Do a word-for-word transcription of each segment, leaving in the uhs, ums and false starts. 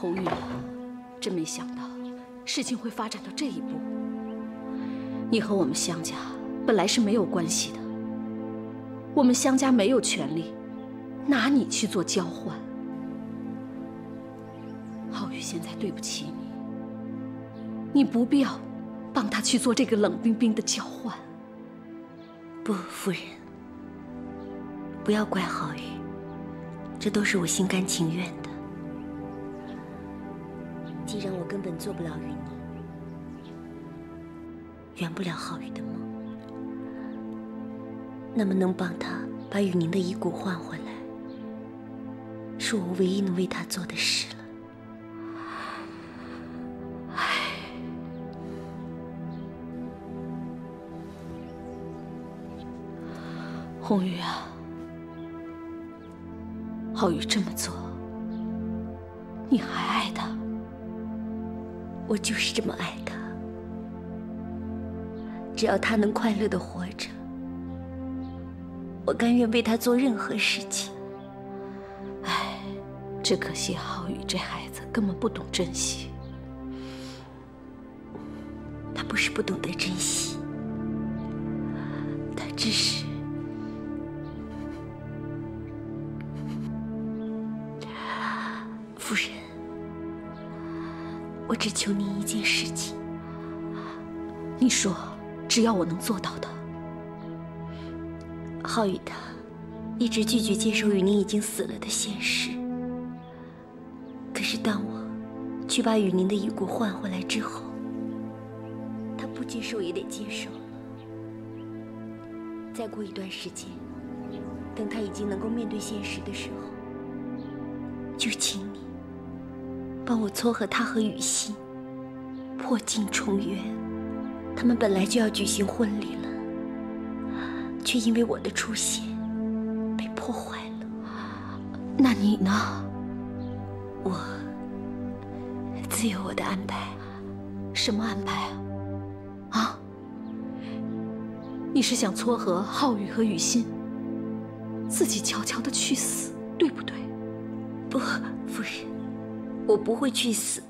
红玉，真没想到事情会发展到这一步。你和我们湘家本来是没有关系的，我们湘家没有权利拿你去做交换。皓宇，现在对不起你，你不必要帮他去做这个冷冰冰的交换。不，夫人，不要怪皓宇，这都是我心甘情愿的。 既然我根本做不了与你，圆不了皓宇的梦，那么能帮他把雨宁的遗骨换回来，是我唯一能为他做的事了。唉，红玉啊，皓宇这么做，你还爱他？ 我就是这么爱他，只要他能快乐的活着，我甘愿为他做任何事情。唉，只可惜皓宇这孩子根本不懂珍惜。他不是不懂得珍惜，他只是……夫人。 我只求您一件事情，你说，只要我能做到的。皓宇他一直拒绝接受雨宁已经死了的现实。可是当我去把雨宁的遗骨换回来之后，他不接受也得接受了。再过一段时间，等他已经能够面对现实的时候，就请你。 帮我撮合他和雨欣，破镜重圆。他们本来就要举行婚礼了，却因为我的出现被破坏了。那你呢？我自有我的安排。什么安排啊？啊？你是想撮合皓宇和雨欣，自己悄悄的去死，对不对？不，夫人。 我不会去死。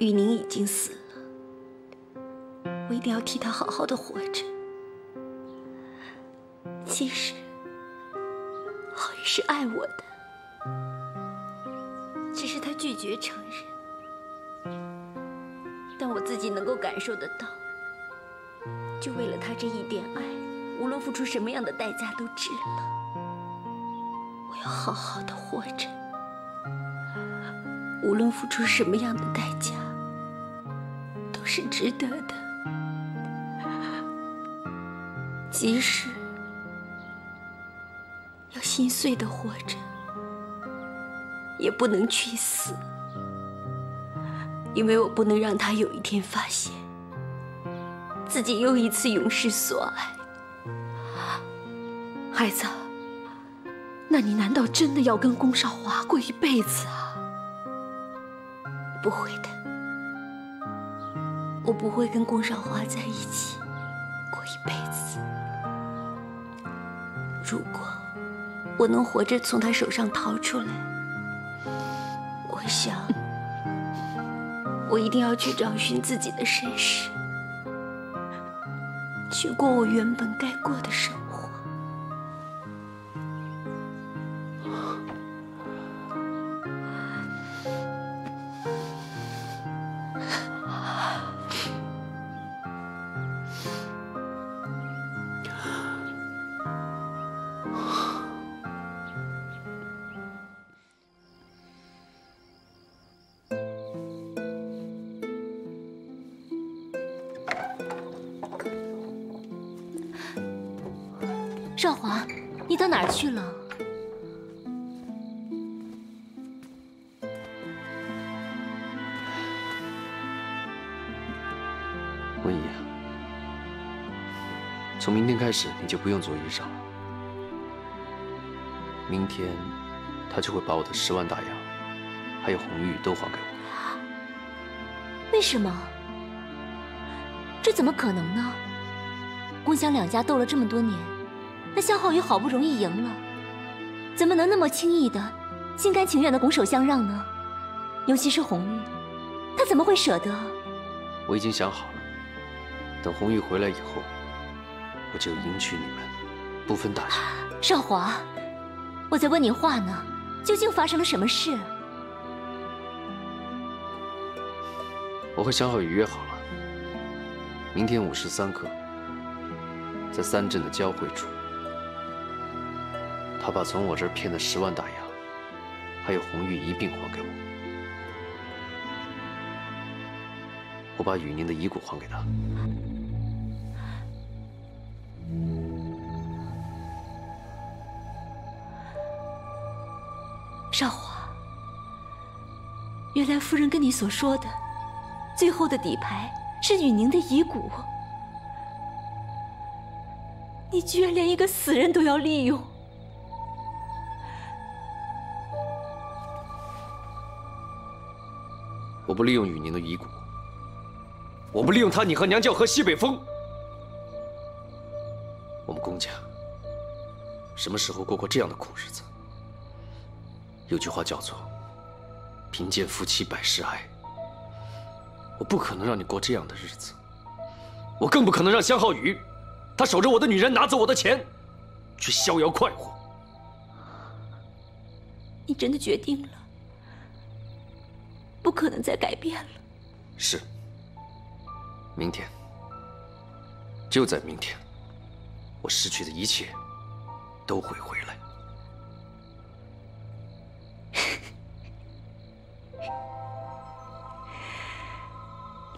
雨宁已经死了，我一定要替她好好的活着。其实，皓宇是爱我的，只是他拒绝承认。但我自己能够感受得到，就为了他这一点爱，无论付出什么样的代价都值了。我要好好的活着。 无论付出什么样的代价，都是值得的。即使要心碎的活着，也不能去死，因为我不能让他有一天发现自己又一次永失所爱。孩子，那你难道真的要跟龚少华过一辈子啊？ 不会的，我不会跟龚少华在一起过一辈子。如果我能活着从他手上逃出来，我想，我一定要去找寻自己的身世，去过我原本该过的生活。 少华，你到哪儿去了？文姨，从明天开始你就不用做衣裳了。明天，他就会把我的十万大洋，还有红玉都还给我。为什么？这怎么可能呢？龚湘两家斗了这么多年。 那夏皓宇好不容易赢了，怎么能那么轻易的心甘情愿的拱手相让呢？尤其是红玉，她怎么会舍得？我已经想好了，等红玉回来以后，我就迎娶你们，不分大小。少华，我在问你话呢，究竟发生了什么事？我和小好雨约好了，明天午时三刻，在三镇的交汇处。 他把从我这儿骗的十万大洋，还有红玉一并还给我。我把雨宁的遗骨还给他。少华，原来夫人跟你所说的，最后的底牌是雨宁的遗骨。你居然连一个死人都要利用！ 我不利用雨宁的遗骨，我不利用他，你和娘教和西北风，我们公家什么时候过过这样的苦日子？有句话叫做“贫贱夫妻百事哀”，我不可能让你过这样的日子，我更不可能让江浩宇，他守着我的女人拿走我的钱，去逍遥快活。你真的决定了？ 不可能再改变了。是。明天，就在明天，我失去的一切都会回来。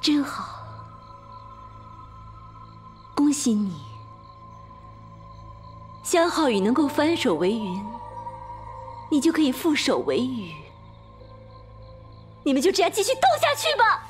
真好，恭喜你，江浩宇能够翻手为云，你就可以覆手为雨。 你们就这样继续斗下去吧！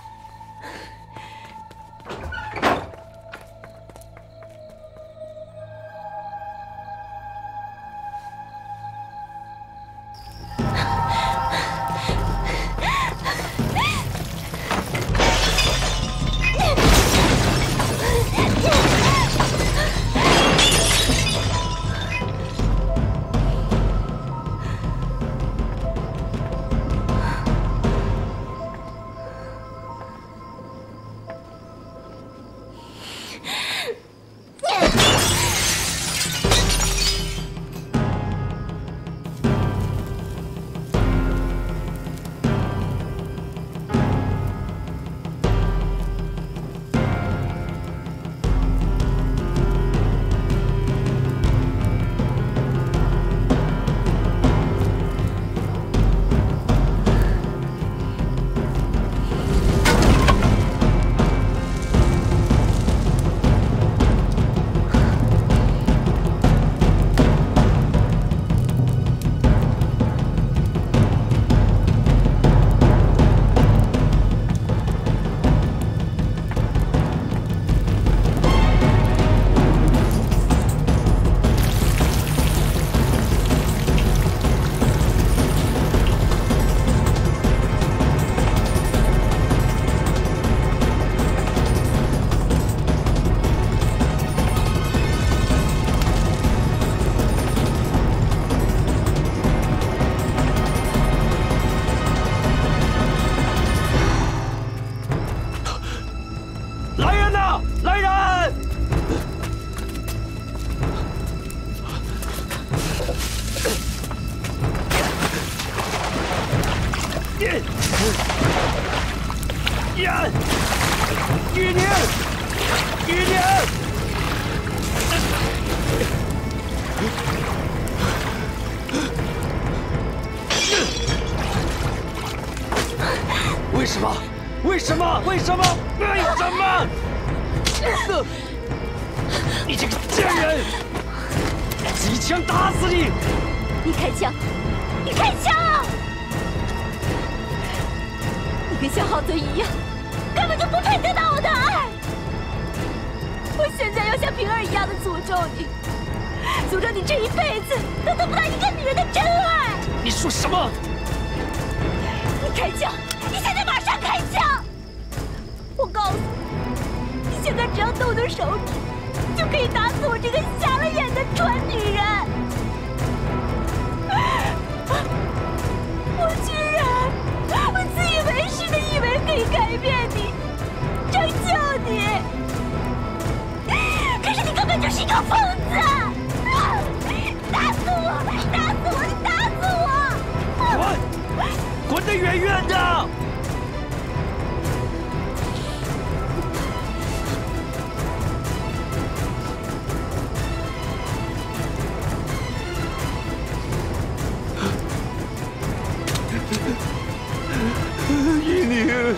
依宁，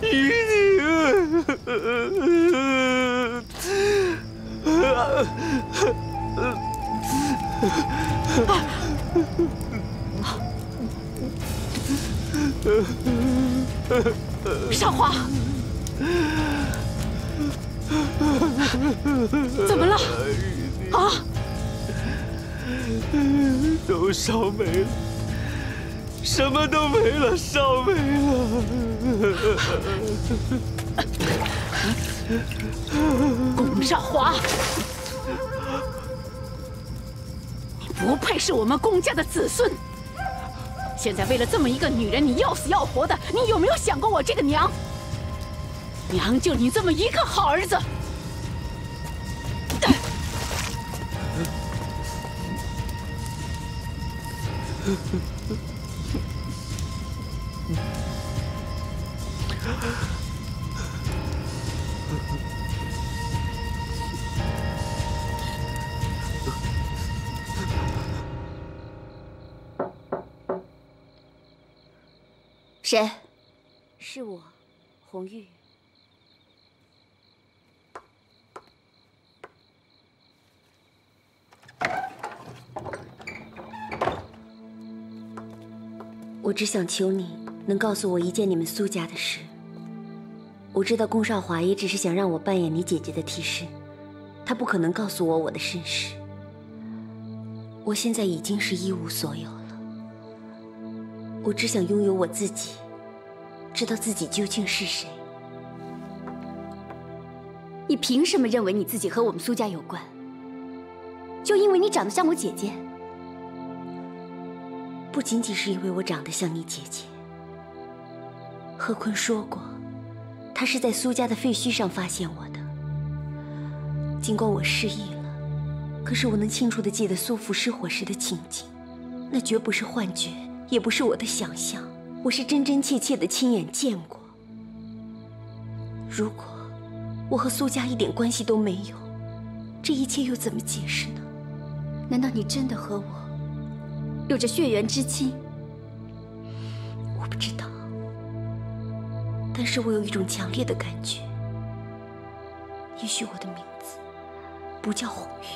依宁，上华，怎么了？啊！ 都烧没了，什么都没了，烧没了。龚少华，你不配是我们龚家的子孙。现在为了这么一个女人，你要死要活的，你有没有想过我这个娘？娘就你这么一个好儿子。 谁？是我，红玉。我只想求你能告诉我一件你们苏家的事。我知道龚少华也只是想让我扮演你姐姐的替身，他不可能告诉我我的身世。我现在已经是一无所有了，我只想拥有我自己，知道自己究竟是谁。你凭什么认为你自己和我们苏家有关？就因为你长得像我姐姐？ 不仅仅是因为我长得像你姐姐。贺坤说过，他是在苏家的废墟上发现我的。尽管我失忆了，可是我能清楚地记得苏父失火时的情景，那绝不是幻觉，也不是我的想象，我是真真切切地亲眼见过。如果我和苏家一点关系都没有，这一切又怎么解释呢？难道你真的和我？ 有着血缘之亲，我不知道，但是我有一种强烈的感觉，也许我的名字不叫红玉，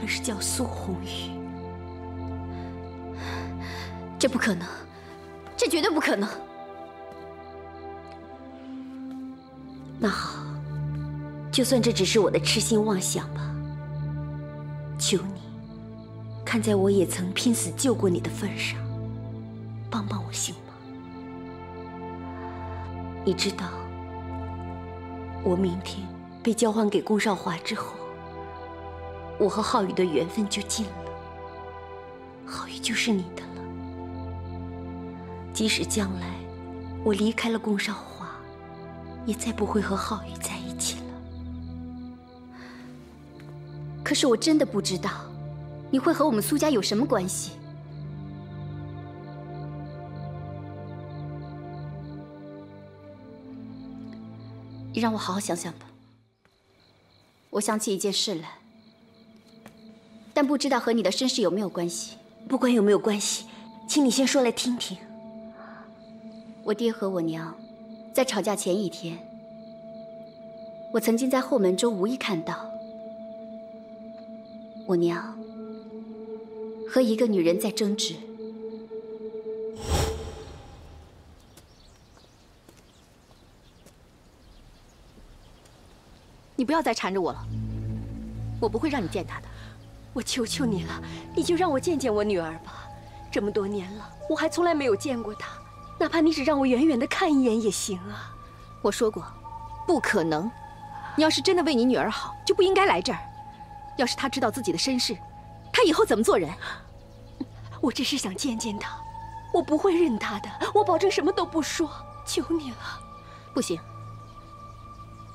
而是叫苏红玉。这不可能，这绝对不可能。那好，就算这只是我的痴心妄想吧，求你。 看在我也曾拼死救过你的份上，帮帮我行吗？你知道，我明天被交换给龚少华之后，我和浩宇的缘分就尽了。浩宇就是你的了。即使将来我离开了龚少华，也再不会和浩宇在一起了。可是我真的不知道。 你会和我们苏家有什么关系？你让我好好想想吧。我想起一件事来，但不知道和你的身世有没有关系。不管有没有关系，请你先说来听听。我爹和我娘在吵架前一天，我曾经在后门中无意看到我娘 和一个女人在争执，你不要再缠着我了，我不会让你见她的。我求求你了，你就让我见见我女儿吧。这么多年了，我还从来没有见过她，哪怕你只让我远远的看一眼也行啊。我说过，不可能。你要是真的为你女儿好，就不应该来这儿。要是她知道自己的身世， 他以后怎么做人？我只是想见见他，我不会认他的，我保证什么都不说，求你了。不行，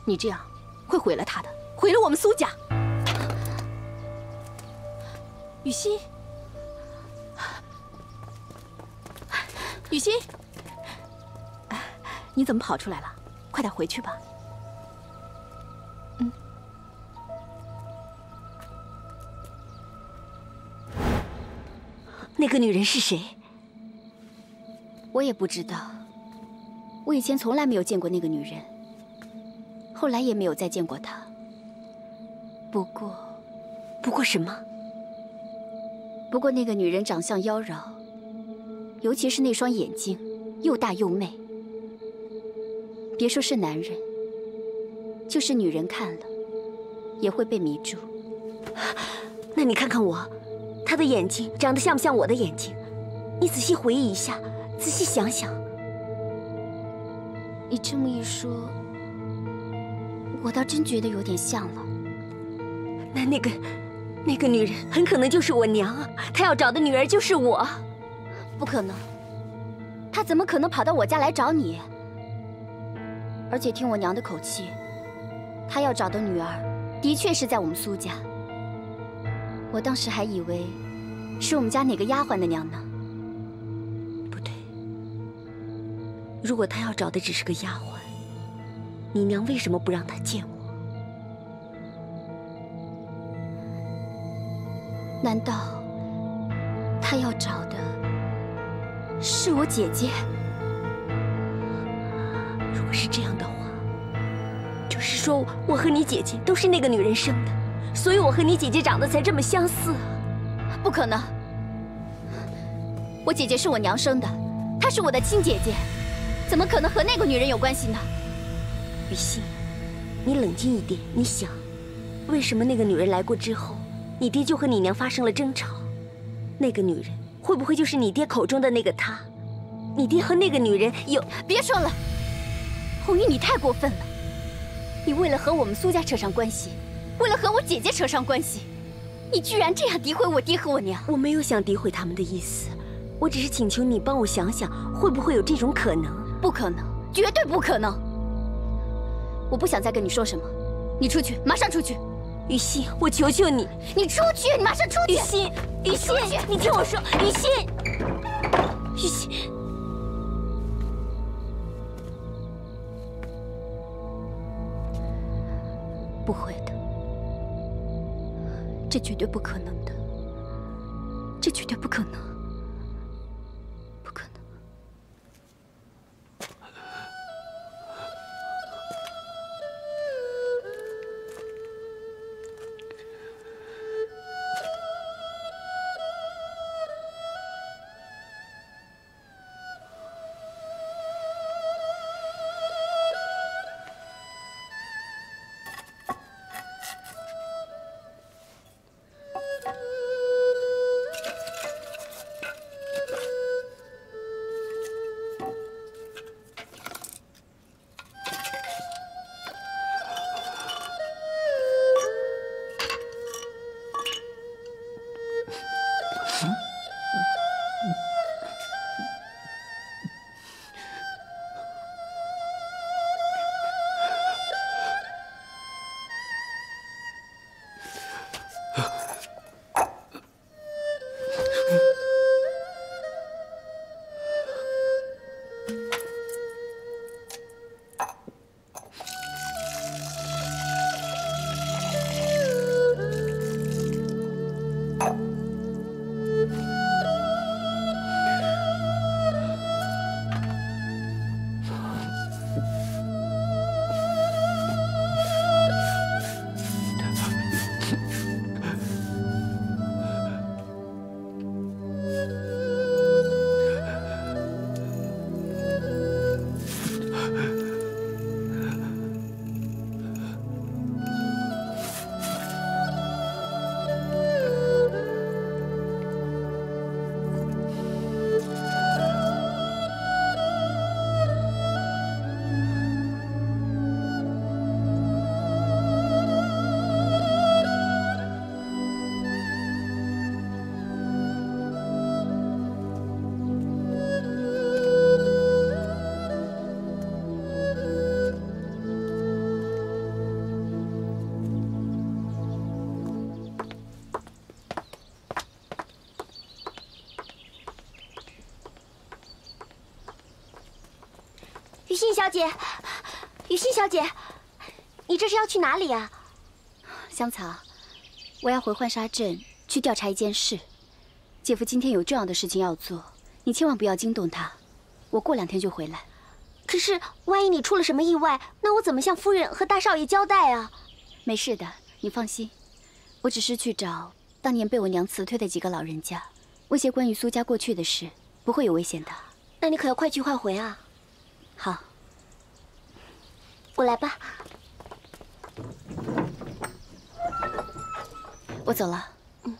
你这样会毁了他的，毁了我们苏家。雨欣，雨欣，你怎么跑出来了？快点回去吧。那个女人是谁？我也不知道，我以前从来没有见过那个女人，后来也没有再见过她。不过，不过什么？不过那个女人长相妖娆，尤其是那双眼睛，又大又媚。别说是男人，就是女人看了，也会被迷住。那你看看我。 他的眼睛长得像不像我的眼睛？你仔细回忆一下，仔细想想。你这么一说，我倒真觉得有点像了。那那个那个女人很可能就是我娘啊！她要找的女儿就是我。不可能，她怎么可能跑到我家来找你？而且听我娘的口气，她要找的女儿的确是在我们苏家。 我当时还以为是我们家哪个丫鬟的娘呢。不对，如果她要找的只是个丫鬟，你娘为什么不让她见我？难道她要找的是我姐姐？如果是这样的话，就是说我和你姐姐都是那个女人生的。 所以我和你姐姐长得才这么相似，不可能。我姐姐是我娘生的，她是我的亲姐姐，怎么可能和那个女人有关系呢？雨欣，你冷静一点，你想，为什么那个女人来过之后，你爹就和你娘发生了争吵？那个女人会不会就是你爹口中的那个她？你爹和那个女人有……别说了，红玉，你太过分了！你为了和我们苏家扯上关系。 为了和我姐姐扯上关系，你居然这样诋毁我爹和我娘！我没有想诋毁他们的意思，我只是请求你帮我想想，会不会有这种可能？不可能，绝对不可能！我不想再跟你说什么，你出去，马上出去！雨欣，我求求你，你出去，你马上出去！雨欣，雨欣，你听我说，雨欣，雨欣。 不会的，这绝对不可能的，这绝对不可能，不可能。雨欣小姐，雨欣小姐，你这是要去哪里啊？香草，我要回浣纱镇去调查一件事，姐夫今天有重要的事情要做，你千万不要惊动他。我过两天就回来。可是，万一你出了什么意外，那我怎么向夫人和大少爷交代啊？没事的，你放心。我只是去找当年被我娘辞退的几个老人家，问些关于苏家过去的事，不会有危险的。那你可要快去快回啊！好，我来吧。 我走了。嗯。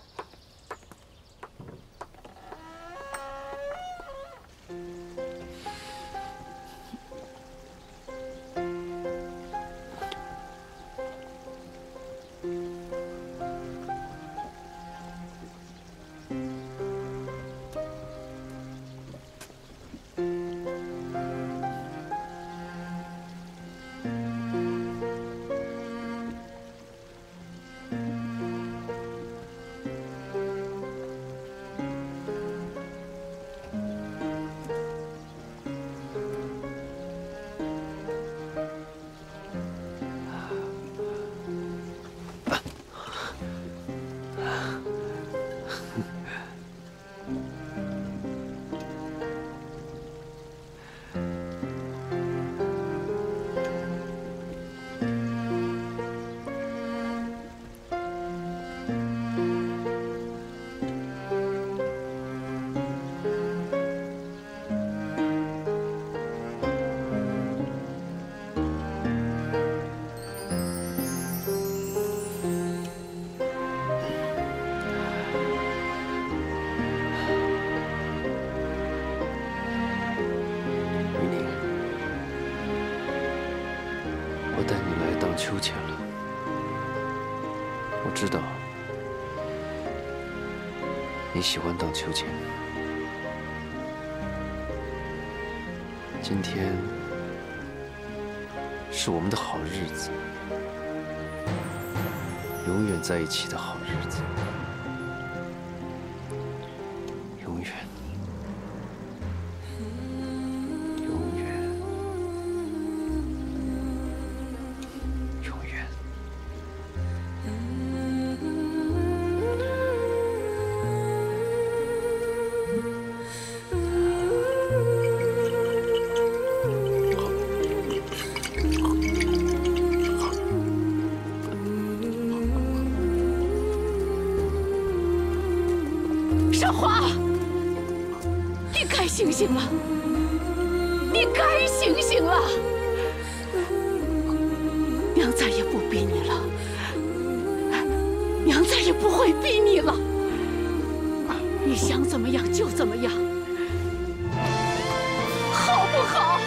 秋千了，我知道你喜欢荡秋千。今天是我们的好日子，永远在一起的好日子，永远。 醒了，你该醒醒了。娘再也不逼你了，娘再也不会逼你了。你想怎么样就怎么样，好不好？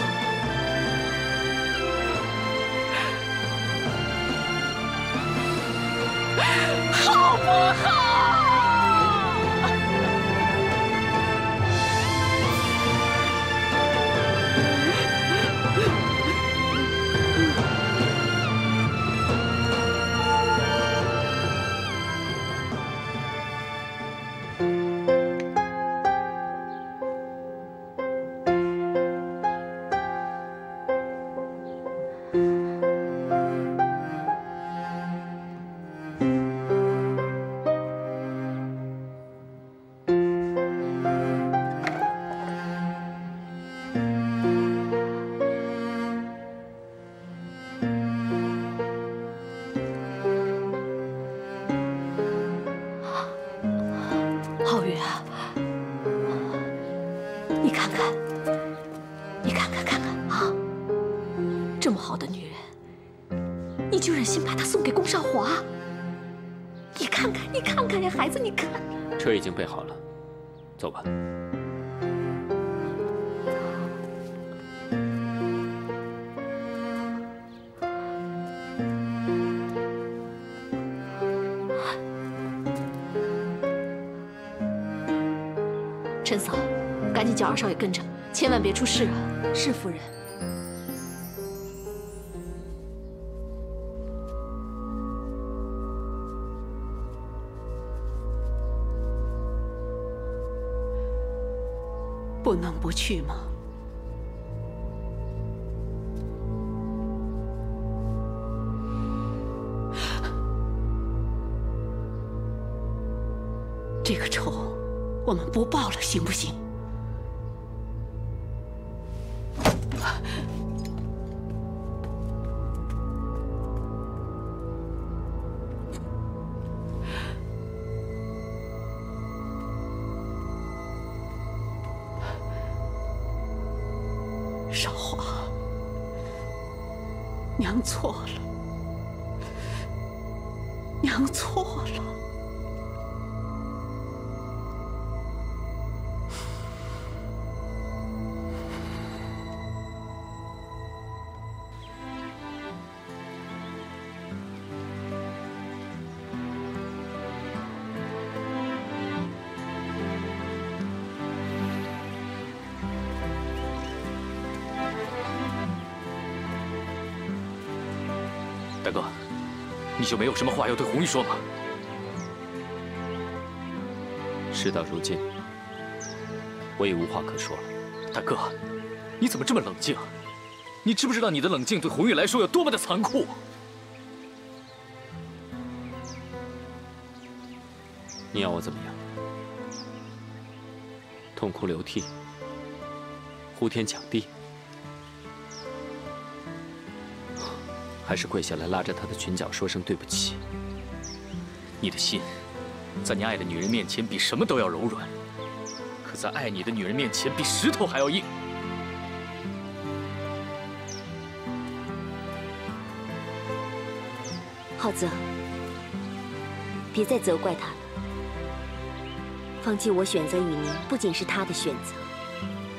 好不好？ 车已经备好了，走吧。陈嫂，赶紧叫二少爷跟着，千万别出事啊！是夫人。 不能不去吗？这个仇我们不报了，行不行？少华，娘错了，娘错了。 大哥，你就没有什么话要对红玉说吗？事到如今，我也无话可说了。大哥，你怎么这么冷静？你知不知道你的冷静对红玉来说有多么的残酷？你要我怎么样？痛哭流涕，呼天抢地？ 还是跪下来拉着她的裙角，说声对不起。你的心，在你爱的女人面前比什么都要柔软，可在爱你的女人面前比石头还要硬。浩泽，别再责怪她了。放弃我选择与您，不仅是她的选择，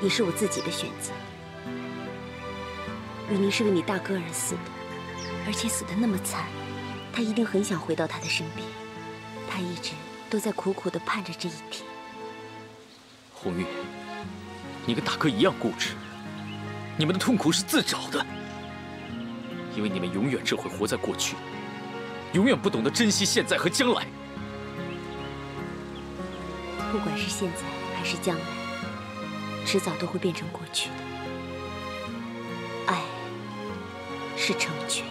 也是我自己的选择。与您是为你大哥而死的。 而且死得那么惨，他一定很想回到他的身边。他一直都在苦苦地盼着这一天。红玉，你跟大哥一样固执，你们的痛苦是自找的，因为你们永远只会活在过去，永远不懂得珍惜现在和将来。不管是现在还是将来，迟早都会变成过去的。爱是成全。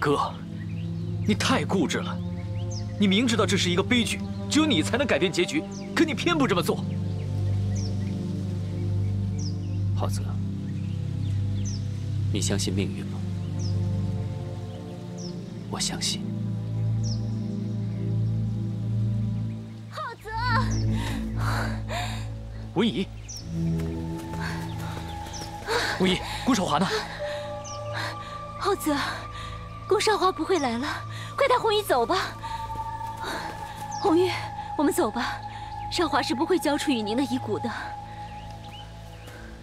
哥，你太固执了。你明知道这是一个悲剧，只有你才能改变结局，可你偏不这么做。浩泽，你相信命运吗？我相信。浩泽，文怡，文怡，顾少华呢？浩泽。 顾少华不会来了，快带红玉走吧。红玉，我们走吧。少华是不会交出与您的遗骨的。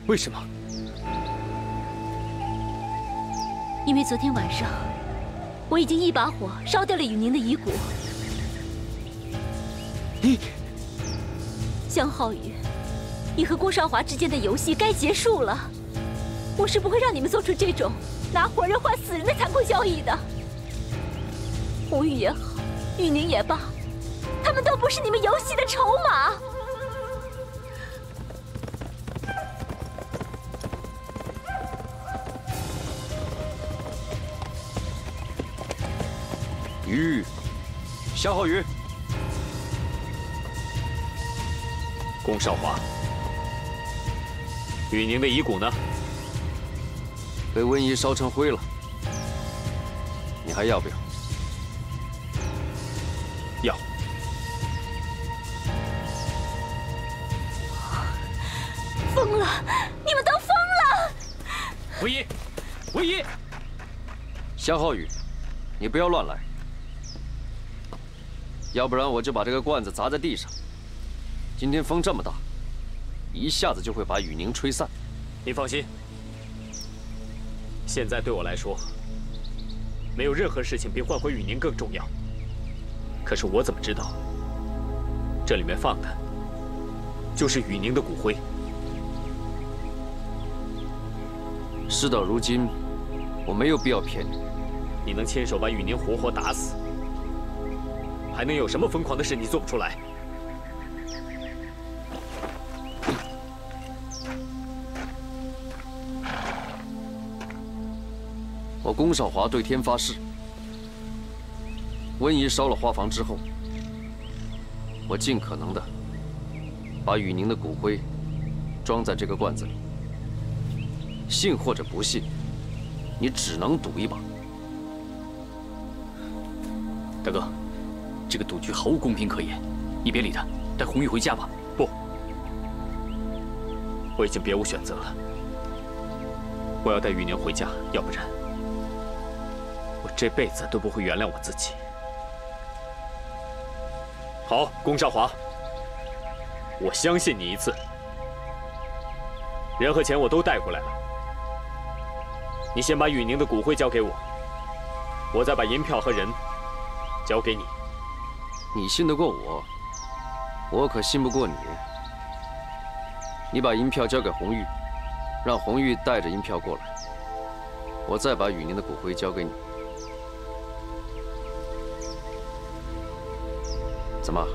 为什么？因为昨天晚上，我已经一把火烧掉了与您的遗骨。你，江浩宇，你和顾少华之间的游戏该结束了。我是不会让你们做出这种。 拿活人换死人的残酷交易的，红玉也好，玉宁也罢，他们都不是你们游戏的筹码。玉，夏浩宇，龚少华，玉宁的遗骨呢？ 被温仪烧成灰了，你还要不要？要。疯了！你们都疯了！温仪，温仪，夏浩宇，你不要乱来，要不然我就把这个罐子砸在地上。今天风这么大，一下子就会把雨宁吹散。你放心。 现在对我来说，没有任何事情比换回雨宁更重要。可是我怎么知道这里面放的就是雨宁的骨灰。事到如今，我没有必要骗你。你能亲手把雨宁活活打死，还能有什么疯狂的事你做不出来？ 我龚少华对天发誓，温仪烧了花房之后，我尽可能的把雨宁的骨灰装在这个罐子里。信或者不信，你只能赌一把。大哥，这个赌局毫无公平可言，你别理他，带红玉回家吧。不，我已经别无选择了，我要带雨宁回家，要不然。 这辈子都不会原谅我自己。好，龚少华，我相信你一次。人和钱我都带过来了，你先把雨宁的骨灰交给我，我再把银票和人交给你。你信得过我，我可信不过你。你把银票交给红玉，让红玉带着银票过来，我再把雨宁的骨灰交给你。 怎么，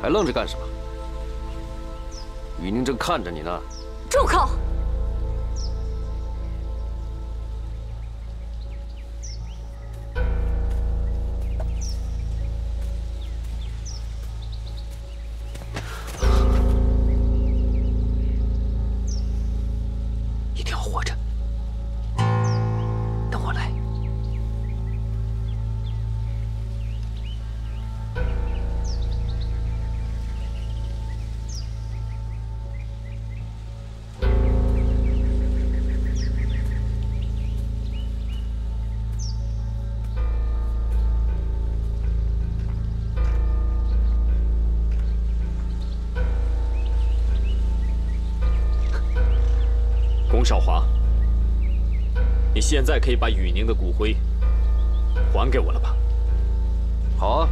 还愣着干什么？雨宁正看着你呢。住口！一定要活着，等我来。 少华，你现在可以把雨宁的骨灰还给我了吧？好啊。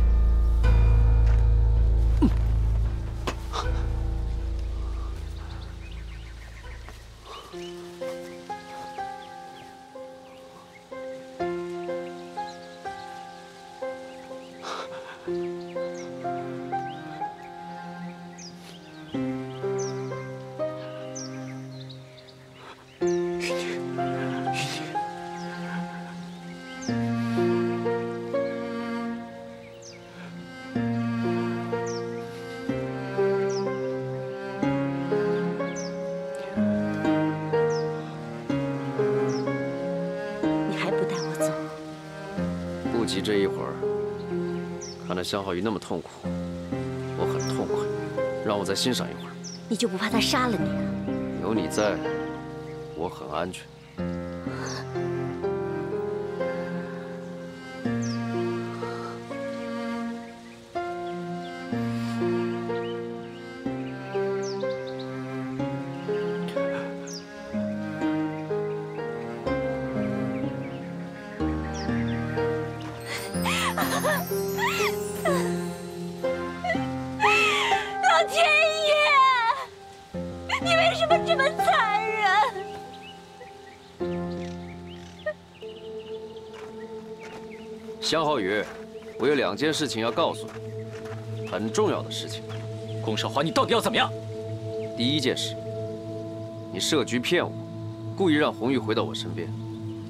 嗯、这一会儿，看到肖浩宇那么痛苦，我很痛快，让我再欣赏一会儿。你就不怕他杀了你啊？有你在，我很安全。肖浩宇，我有两件事情要告诉你，很重要的事情。龚少华，你到底要怎么样？第一件事，你设局骗我，故意让红玉回到我身边。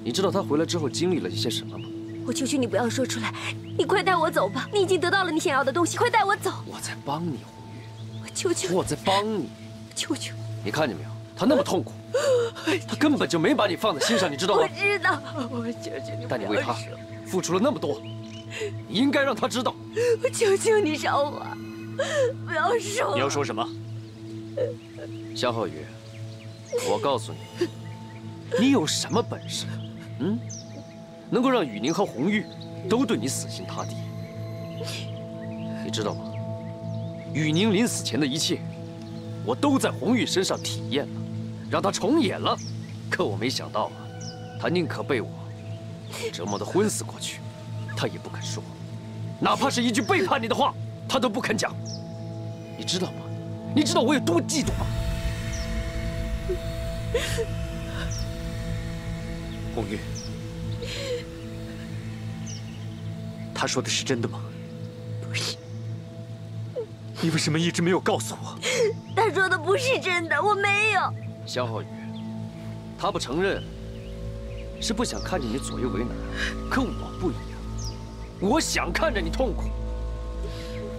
你知道她回来之后经历了一些什么吗？我求求你不要说出来，你快带我走吧！你已经得到了你想要的东西，快带我走！我在帮你，红玉。我求求你！我在帮你。求求你！你看见没有？她那么痛苦，她根本就没把你放在心上，你知道吗？我知道，我求求你！但你为她。 付出了那么多，你应该让他知道。我求求你，少华，不要说。你要说什么？肖浩宇，我告诉你，你有什么本事？嗯，能够让雨宁和红玉都对你死心塌地？你知道吗？雨宁临死前的一切，我都在红玉身上体验了，让她重演了。可我没想到啊，她宁可被我。 折磨得昏死过去，他也不肯说，哪怕是一句背叛你的话，他都不肯讲。你知道吗？你知道我有多嫉妒吗？红玉，他说的是真的吗？不是。你为什么一直没有告诉我？他说的不是真的，我没有。萧浩宇，他不承认，是不想看着你左右为难。可我不一样，我想看着你痛苦。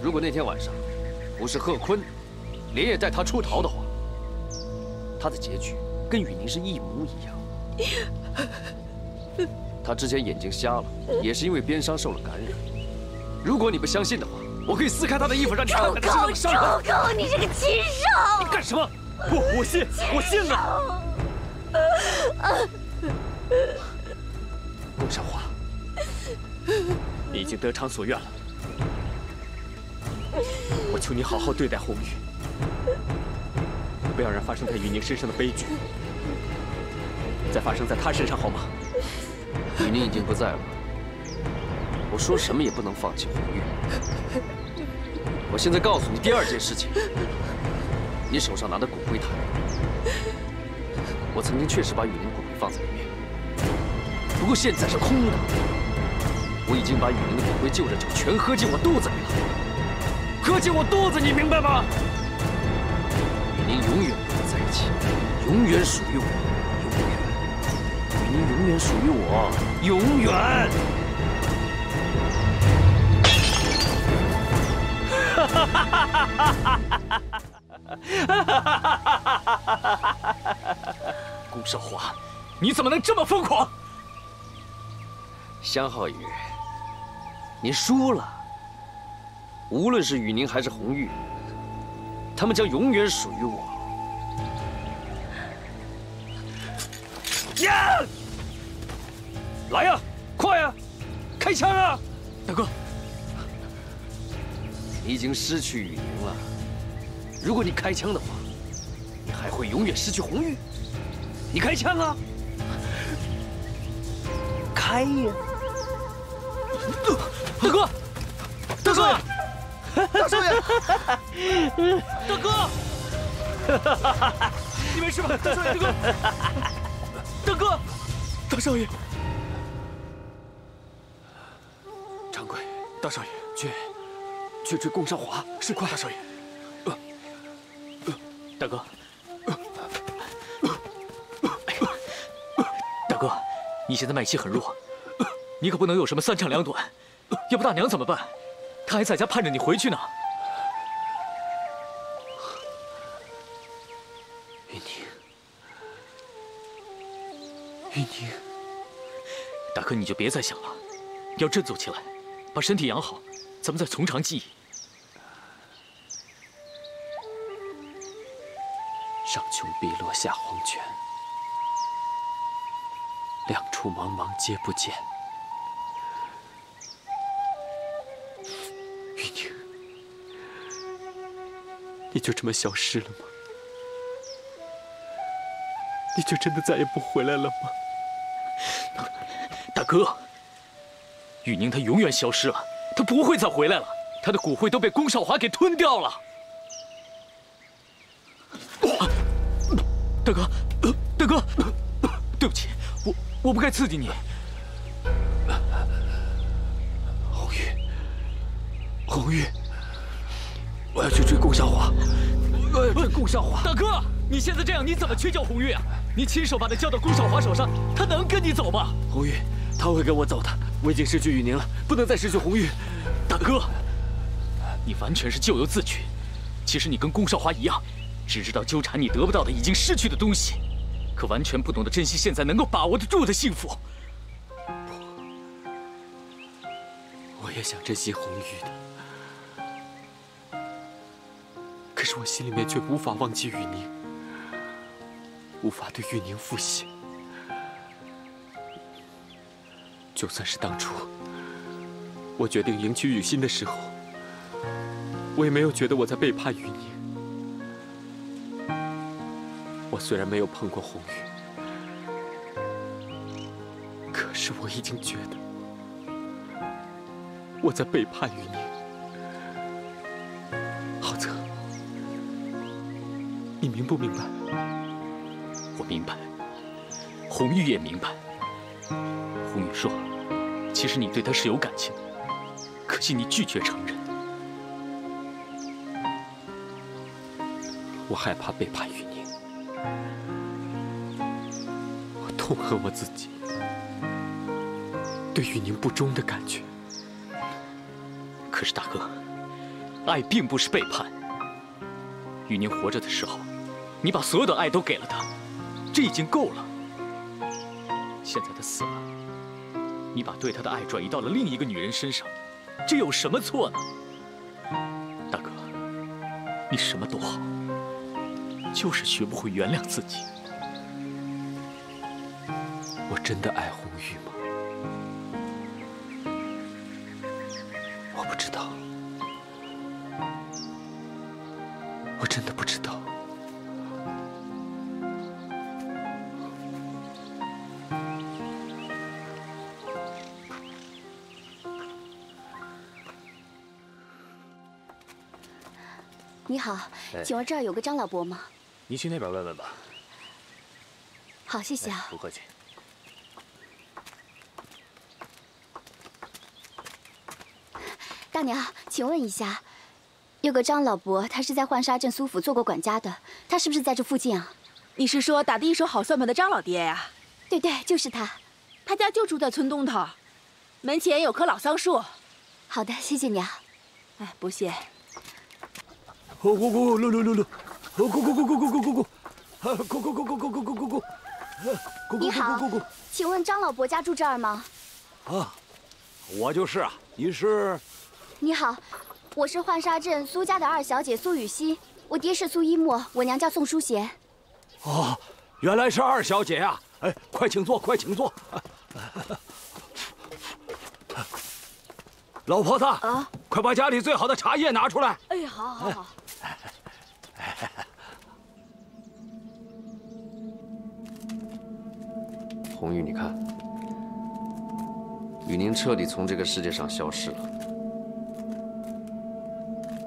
如果那天晚上不是贺坤连夜带他出逃的话，他的结局跟雨宁是一模一样。他之前眼睛瞎了，也是因为鞭伤受了感染。如果你不相信的话，我可以撕开他的衣服，让你看看他身上的伤口。周公，你这个禽兽！你干什么？我我信，我信了。龚少华，你已经得偿所愿了。我求你好好对待红玉，不要让发生在雨宁身上的悲剧再发生在她身上，好吗？雨宁已经不在了，我说什么也不能放弃红玉。我现在告诉你第二件事情，你手上拿的骨灰坛，我曾经确实把雨宁骨灰放在里面，不过现在是空的。我已经把雨宁的骨灰就着酒全喝进我肚子里了。喝进我肚子，你明白吗？与您永远不能在一起，永远属于我，永远。与您永远属于我，永远。哈哈哈哈哈哈！龚少华，你怎么能这么疯狂？江浩宇，你输了。无论是雨宁还是红玉，他们将永远属于我。呀！来呀，快呀，开枪啊！大哥，你已经失去雨宁了，如果你开枪的话，你还会永远失去红玉。你开枪啊！开呀！大哥，大哥！大少爷，大哥，你没事吧？大少爷，大哥，大哥，大少爷，掌柜，大少爷去去追龚少华，是快，大少爷，大哥，大哥，你现在脉气很弱，你可不能有什么三长两短，要不大娘怎么办？他还在家盼着你回去呢。雨宁，雨宁，大哥你就别再想了，要振作起来，把身体养好，咱们再从长计议。上穷碧落下黄泉，两处茫茫皆不见。你就这么消失了吗？你就真的再也不回来了吗？大哥，雨宁她永远消失了，她不会再回来了，她的骨灰都被龚少华给吞掉了。大哥，大哥，对不起，我我不该刺激你。红玉，红玉。我要去追龚少华，我要追龚少华。大哥，你现在这样，你怎么去救红玉啊？你亲手把她交到龚少华手上，他能跟你走吗？红玉，他会跟我走的。我已经失去雨宁了，不能再失去红玉。大哥，你完全是咎由自取。其实你跟龚少华一样，只知道纠缠你得不到的、已经失去的东西，可完全不懂得珍惜现在能够把握得住的幸福。我也想珍惜红玉的。可是我心里面却无法忘记雨宁，无法对雨宁负谢。就算是当初我决定迎娶雨欣的时候，我也没有觉得我在背叛雨宁。我虽然没有碰过红玉，可是我已经觉得我在背叛雨宁。浩泽。不明白？我明白，红玉也明白。红玉说，其实你对他是有感情的，可惜你拒绝承认。我害怕背叛玉宁，我痛恨我自己对玉宁不忠的感觉。可是大哥，爱并不是背叛。 玉宁活着的时候，你把所有的爱都给了她，这已经够了。现在她死了，你把对她的爱转移到了另一个女人身上，这有什么错呢？大哥，你什么都好，就是学不会原谅自己。我真的爱红玉吗？我不知道。 我真的不知道。你好，请问这儿有个张老伯吗？你去那边问问吧。好，谢谢啊。不客气。大娘，请问一下。 有个张老伯，他是在浣纱镇苏府做过管家的，他是不是在这附近啊？你是说打的一手好算盘的张老爹呀、啊？对对，就是他，他家就住在村东头，门前有棵老桑树。好的，谢谢你啊。哎，不谢。哦，咕咕咕，噜噜噜噜，哦，咕咕咕咕咕咕咕咕，啊，咕咕咕咕咕咕咕咕咕，咕咕咕咕咕。请问张老伯家住这儿吗？啊，我就是啊，你是？你好。 我是浣纱镇苏家的二小姐苏雨溪，我爹是苏一墨，我娘叫宋淑贤。哦，原来是二小姐呀、啊！哎，快请坐，快请坐。老婆子，啊，快把家里最好的茶叶拿出来。哎，好，好，好。红玉，你看，雨宁彻底从这个世界上消失了。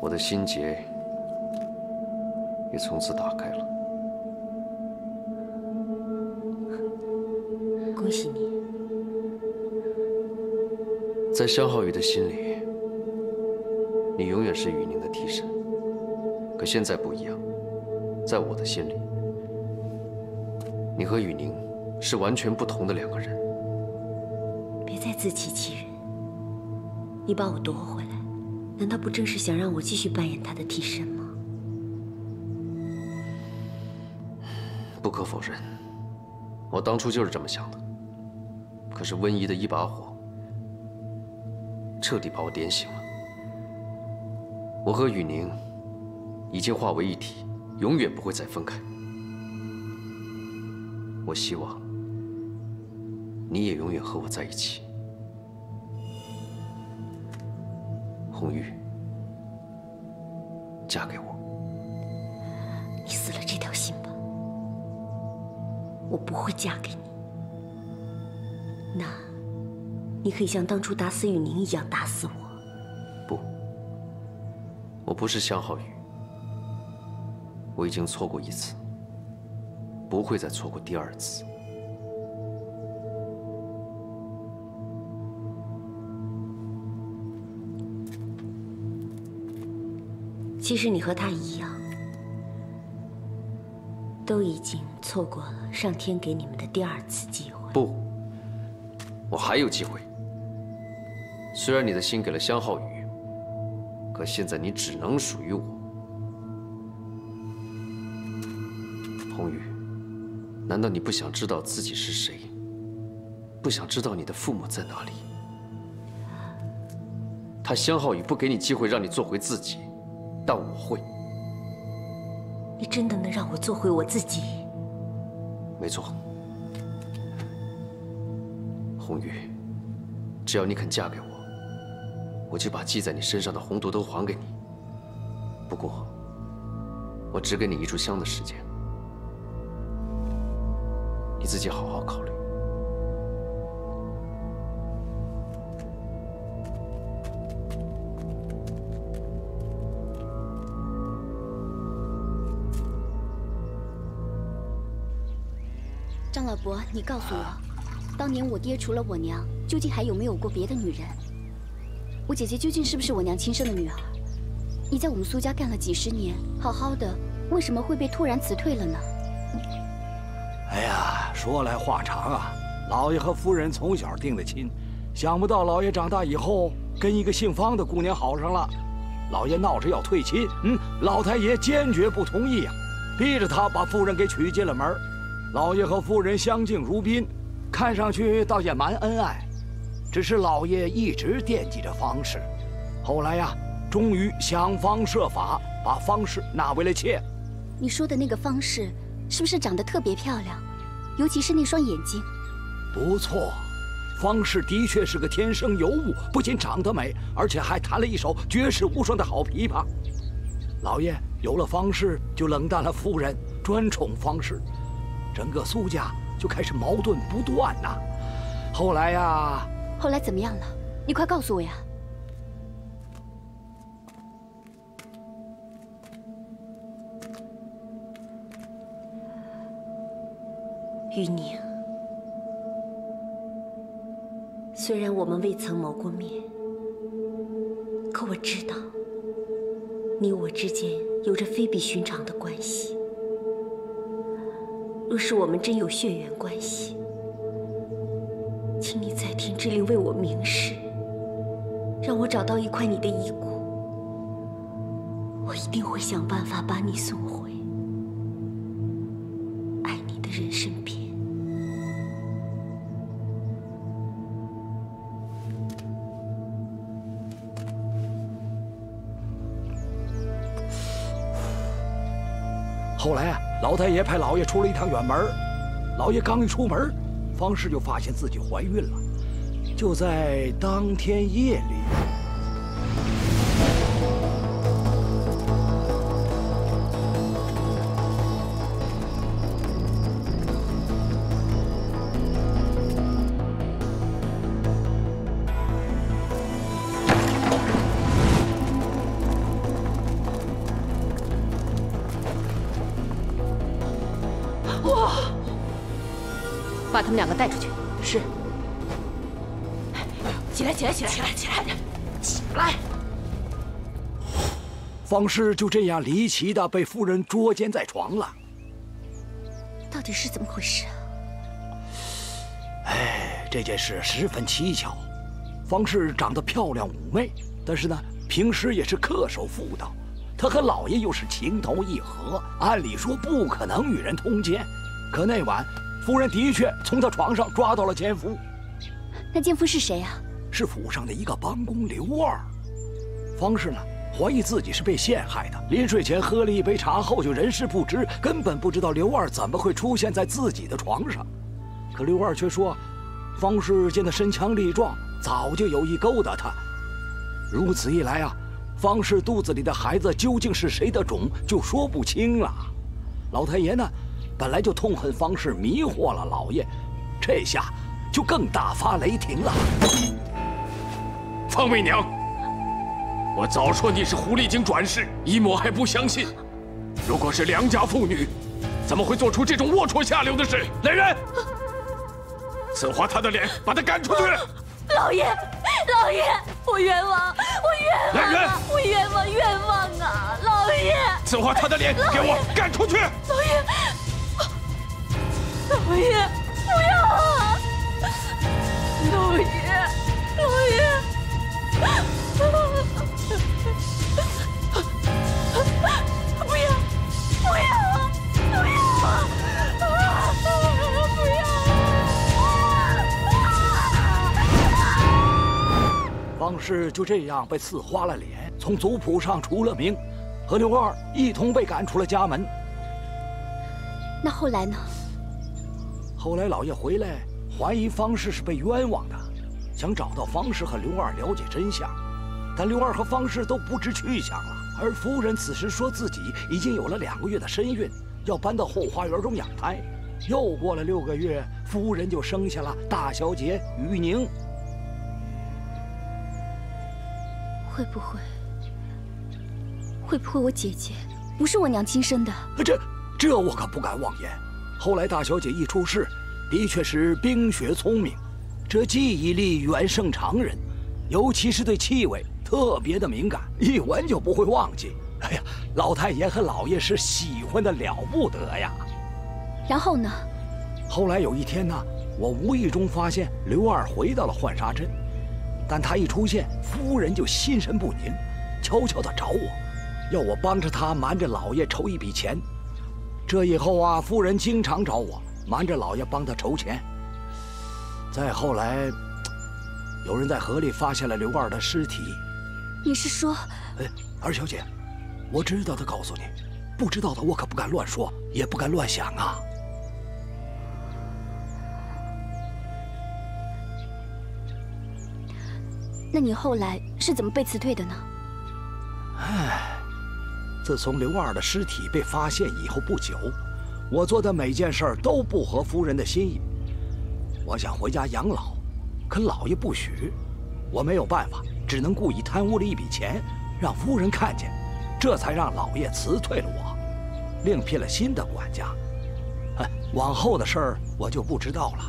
我的心结也从此打开了。恭喜你！在肖浩宇的心里，你永远是雨宁的替身。可现在不一样，在我的心里，你和雨宁是完全不同的两个人。别再自欺欺人！你把我夺回来。 难道不正是想让我继续扮演他的替身吗？不可否认，我当初就是这么想的。可是温宜的一把火，彻底把我点醒了。我和雨宁已经化为一体，永远不会再分开。我希望你也永远和我在一起。 红玉，嫁给我。你死了这条心吧，我不会嫁给你。那，你可以像当初打死雨宁一样打死我。不，我不是向浩宇，我已经错过一次，不会再错过第二次。 其实你和他一样，都已经错过了上天给你们的第二次机会。不，我还有机会。虽然你的心给了江浩宇，可现在你只能属于我。红宇，难道你不想知道自己是谁？不想知道你的父母在哪里？他江浩宇不给你机会让你做回自己。 但我会。你真的能让我做回我自己？没错，红玉，只要你肯嫁给我，我就把系在你身上的红毒都还给你。不过，我只给你一炷香的时间，你自己好好考虑。尚老伯，你告诉我，当年我爹除了我娘，究竟还有没有过别的女人？我姐姐究竟是不是我娘亲生的女儿？你在我们苏家干了几十年，好好的，为什么会被突然辞退了呢？哎呀，说来话长啊。老爷和夫人从小定的亲，想不到老爷长大以后跟一个姓方的姑娘好上了。 老爷闹着要退亲，嗯，老太爷坚决不同意呀、啊，逼着他把夫人给娶进了门。老爷和夫人相敬如宾，看上去倒也蛮恩爱，只是老爷一直惦记着方氏，后来呀、啊，终于想方设法把方氏纳为了妾。你说的那个方氏，是不是长得特别漂亮？尤其是那双眼睛。不错。 方氏的确是个天生尤物，不仅长得美，而且还弹了一手绝世无双的好琵琶。老爷有了方氏，就冷淡了夫人，专宠方氏，整个苏家就开始矛盾不断呐、啊。后来呀、啊，后来怎么样了？你快告诉我呀！玉宁。 虽然我们未曾谋过面，可我知道，你我之间有着非比寻常的关系。若是我们真有血缘关系，请你在天之灵为我明示，让我找到一块你的遗骨，我一定会想办法把你送回爱你的人身边。 后来啊，老太爷派老爷出了一趟远门，老爷刚一出门，方氏就发现自己怀孕了，就在当天夜里。把他们两个带出去。是。起来，起来，起来，起来，起来，起来！方氏就这样离奇的被夫人捉奸在床了。到底是怎么回事啊？哎，这件事十分蹊跷。方氏长得漂亮妩媚，但是呢，平时也是恪守妇道。她和老爷又是情投意合，按理说不可能与人通奸，可那晚。 夫人的确从他床上抓到了奸夫，那奸夫是谁呀、啊？是府上的一个帮工刘二。方氏呢，怀疑自己是被陷害的，临睡前喝了一杯茶后就人事不知，根本不知道刘二怎么会出现在自己的床上。可刘二却说，方氏见他身强力壮，早就有意勾搭他。如此一来啊，方氏肚子里的孩子究竟是谁的种，就说不清了。老太爷呢？ 本来就痛恨方氏迷惑了老爷，这下就更大发雷霆了。方媚娘，我早说你是狐狸精转世，姨母还不相信。如果是良家妇女，怎么会做出这种龌龊下流的事？来人，刺划她的脸，把她赶出去！老爷，老爷，我冤枉，我冤枉！来人，我冤枉，冤枉啊！老爷，刺划她的脸，给我赶出去！老爷。 老爷，不要啊！老爷，老爷！不要，不要啊！不要啊！不要啊！方氏就这样被刺花了脸，从族谱上除了名，和刘二一同被赶出了家门。那后来呢？ 后来老爷回来，怀疑方氏是被冤枉的，想找到方氏和刘二了解真相，但刘二和方氏都不知去向了。而夫人此时说自己已经有了两个月的身孕，要搬到后花园中养胎。又过了六个月，夫人就生下了大小姐于宁。会不会？会不会我姐姐不是我娘亲生的？这这我可不敢妄言。 后来大小姐一出世，的确是冰雪聪明，这记忆力远胜常人，尤其是对气味特别的敏感，一闻就不会忘记。哎呀，老太爷和老爷是喜欢的了不得呀。然后呢？后来有一天呢，我无意中发现刘二回到了浣纱镇，但他一出现，夫人就心神不宁，悄悄地找我，要我帮着他瞒着老爷筹一笔钱。这以后啊，夫人经常找我，瞒着老爷帮他筹钱。再后来，有人在河里发现了刘二的尸体。你是说？哎，二小姐，我知道的告诉你，不知道的我可不敢乱说，也不敢乱想啊。 那你后来是怎么被辞退的呢？唉，自从刘二的尸体被发现以后不久，我做的每件事儿都不合夫人的心意。我想回家养老，可老爷不许，我没有办法，只能故意贪污了一笔钱，让夫人看见，这才让老爷辞退了我，另聘了新的管家。哎，往后的事儿我就不知道了。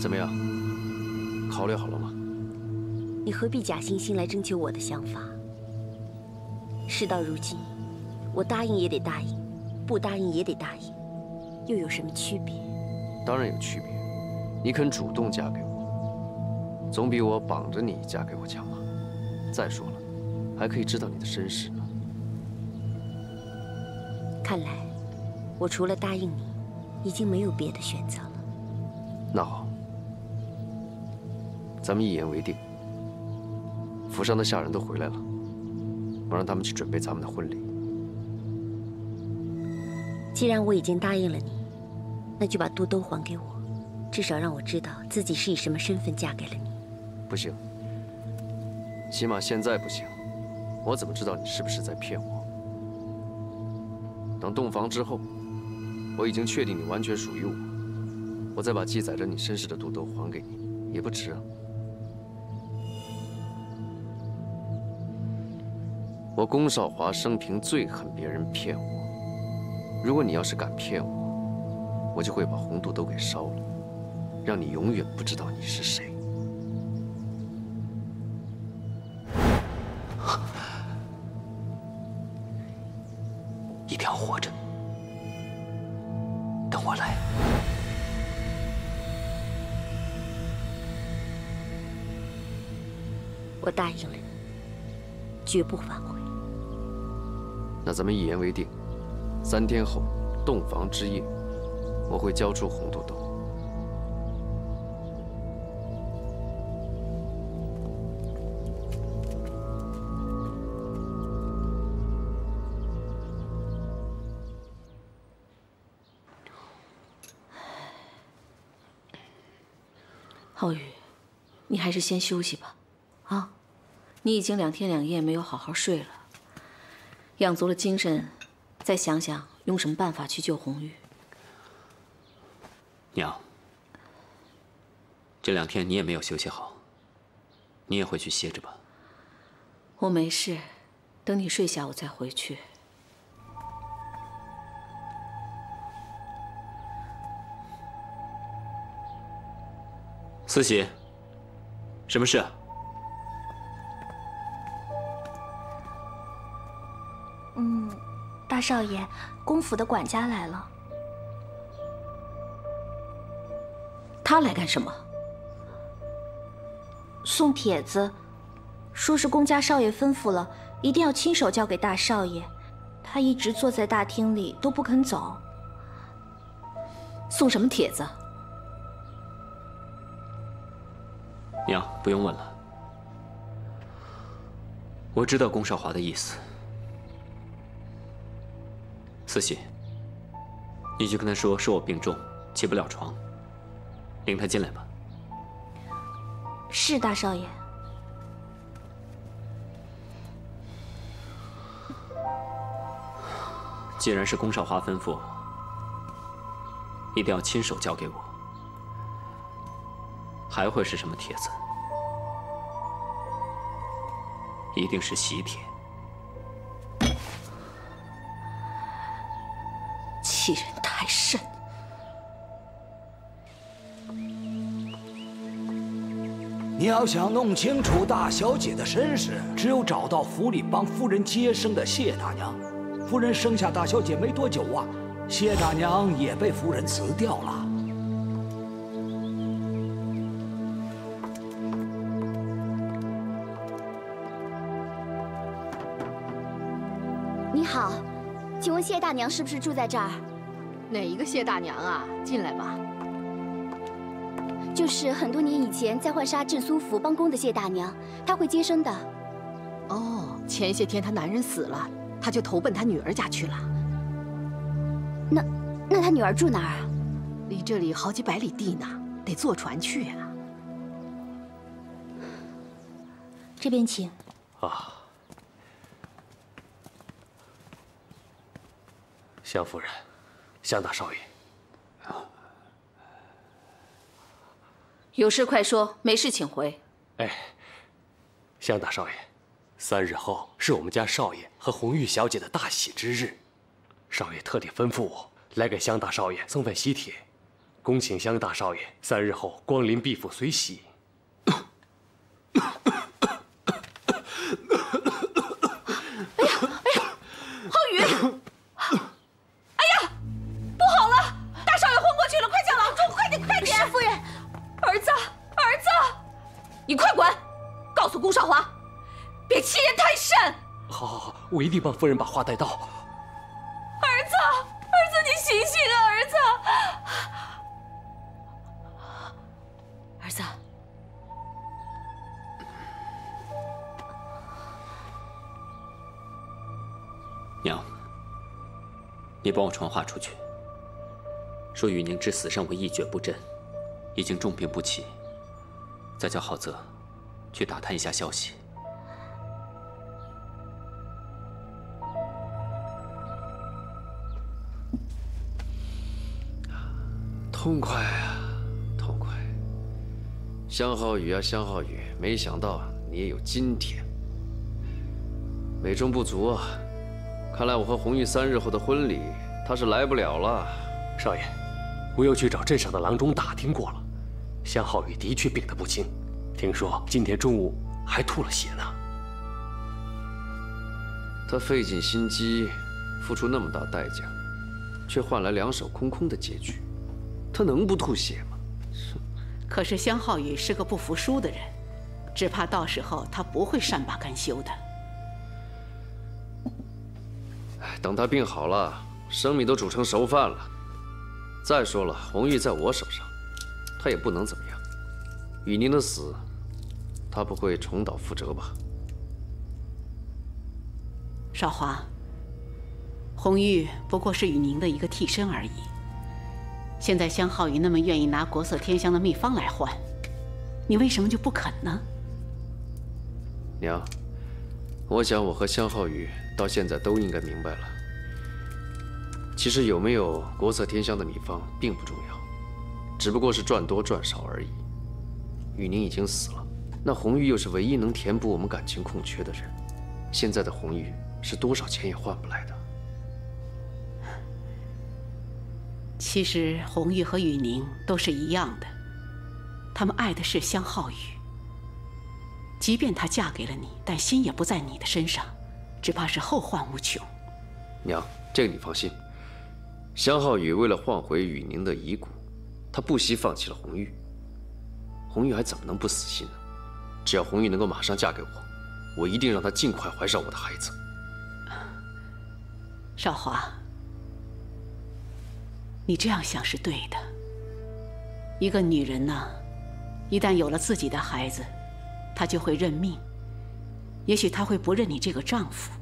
怎么样？考虑好了吗？你何必假惺惺来征求我的想法？事到如今，我答应也得答应，不答应也得答应，又有什么区别？当然有区别。你肯主动嫁给我，总比我绑着你嫁给我强吧？再说了，还可以知道你的身世呢。看来，我除了答应你，已经没有别的选择了。那好。 咱们一言为定。府上的下人都回来了，我让他们去准备咱们的婚礼。既然我已经答应了你，那就把肚兜还给我，至少让我知道自己是以什么身份嫁给了你。不行，起码现在不行。我怎么知道你是不是在骗我？等洞房之后，我已经确定你完全属于我，我再把记载着你身世的肚兜还给你，也不迟啊。 我龚少华生平最恨别人骗我。如果你要是敢骗我，我就会把红肚兜给烧了，让你永远不知道你是谁。一定要活着，等我来。我答应了你，绝不反悔。 那咱们一言为定，三天后洞房之夜，我会交出红肚兜。皓宇，你还是先休息吧，啊，你已经两天两夜没有好好睡了。 养足了精神，再想想用什么办法去救红玉。娘，这两天你也没有休息好，你也回去歇着吧。我没事，等你睡下我再回去。思喜，什么事？ 大少爷，公府的管家来了。他来干什么？送帖子，说是公家少爷吩咐了，一定要亲手交给大少爷。他一直坐在大厅里都不肯走。送什么帖子？娘，不用问了。我知道龚少华的意思。思喜，你去跟他说，说我病重，起不了床，领他进来吧。 是大少爷。既然是龚少华吩咐我，一定要亲手交给我。还会是什么帖子？一定是喜帖。欺人太甚！ 你要想弄清楚大小姐的身世，只有找到府里帮夫人接生的谢大娘。夫人生下大小姐没多久啊，谢大娘也被夫人辞掉了。你好，请问谢大娘是不是住在这儿？哪一个谢大娘啊？进来吧。 就是很多年以前在浣纱镇苏府帮工的谢大娘，她会接生的。哦，前些天她男人死了，她就投奔她女儿家去了。那，那她女儿住哪儿？离这里好几百里地呢，得坐船去呀、啊。这边请。啊，相夫人，相大少爷。 有事快说，没事请回。哎，相大少爷，三日后是我们家少爷和红玉小姐的大喜之日，少爷特地吩咐我来给相大少爷送份喜帖，恭请相大少爷三日后光临毕府随喜。哎呀，哎呀，浩宇！哎呀，不好了，大少爷昏过去了，快叫郎中，快点，快点！是夫人。 儿子，儿子，你快滚！告诉龚少华，别欺人太甚！好，好，好，我一定帮夫人把话带到。儿子，儿子，你醒醒啊，儿子！儿子，娘，你帮我传话出去，说雨宁之死尚未一蹶不振。 已经重病不起，再叫郝泽去打探一下消息。痛快啊，痛快！向浩宇啊，向浩宇，没想到你也有今天。美中不足啊，看来我和红玉三日后的婚礼，他是来不了了。少爷，我又去找镇上的郎中打听过了。 向浩宇的确病得不轻，听说今天中午还吐了血呢。他费尽心机，付出那么大代价，却换来两手空空的结局，他能不吐血吗？可是向浩宇是个不服输的人，只怕到时候他不会善罢甘休的。等他病好了，生米都煮成熟饭了。再说了，红玉在我手上。 他也不能怎么样，雨宁的死，他不会重蹈覆辙吧？少华，红玉不过是雨宁的一个替身而已。现在江浩宇那么愿意拿国色天香的秘方来换，你为什么就不肯呢？娘，我想我和江浩宇到现在都应该明白了，其实有没有国色天香的秘方并不重要。 只不过是赚多赚少而已。雨宁已经死了，那红玉又是唯一能填补我们感情空缺的人。现在的红玉是多少钱也换不来的。其实红玉和雨宁都是一样的，他们爱的是江浩宇。即便她嫁给了你，但心也不在你的身上，只怕是后患无穷。娘，这个你放心。江浩宇为了换回雨宁的遗骨。 他不惜放弃了红玉，红玉还怎么能不死心呢？只要红玉能够马上嫁给我，我一定让她尽快怀上我的孩子。少华，你这样想是对的。一个女人呢，一旦有了自己的孩子，她就会认命。也许她会不认你这个丈夫，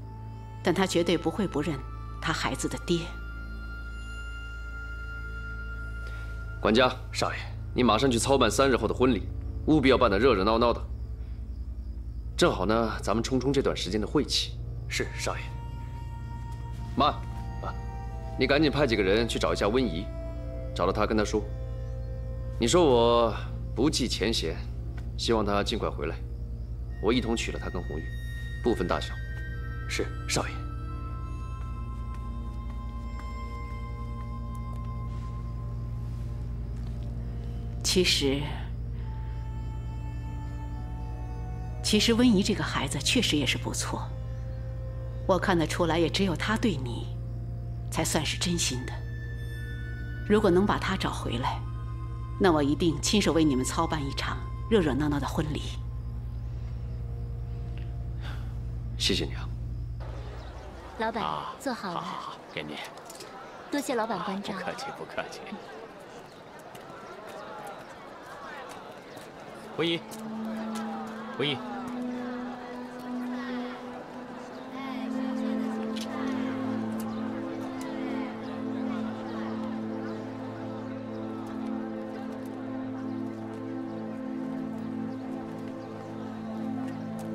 但她绝对不会不认她孩子的爹。 管家，少爷，你马上去操办三日后的婚礼，务必要办得热热闹闹的。正好呢，咱们冲冲这段时间的晦气。是，少爷。慢，啊，你赶紧派几个人去找一下温姨，找到她跟她说，你说我不计前嫌，希望她尽快回来，我一同娶了她跟红玉，不分大小。是，少爷。 其实，其实温姨这个孩子确实也是不错，我看得出来，也只有她对你，才算是真心的。如果能把她找回来，那我一定亲手为你们操办一场热热闹闹的婚礼。谢谢你啊，老板，坐好了。好好好，给你。多谢老板关照。不客气，不客气。 文姨，文姨，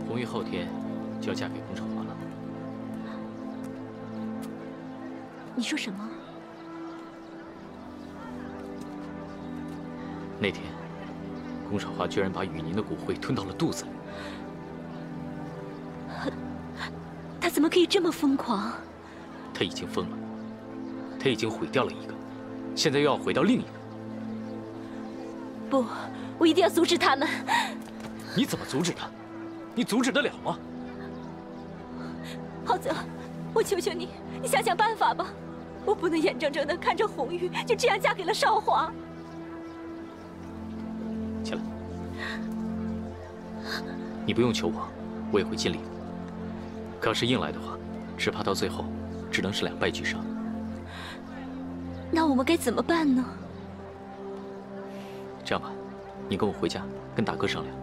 红玉后天就要嫁给龚少华了。你说什么？那天。 龚少华居然把雨宁的骨灰吞到了肚子里，他怎么可以这么疯狂？他已经疯了，他已经毁掉了一个，现在又要毁掉另一个。不，我一定要阻止他们！你怎么阻止他？你阻止得了吗？浩泽，我求求你，你想想办法吧！我不能眼睁睁地看着红玉就这样嫁给了少华。 起来，你不用求我，我也会尽力。可要是硬来的话，只怕到最后只能是两败俱伤。那我们该怎么办呢？这样吧，你跟我回家跟大哥商量。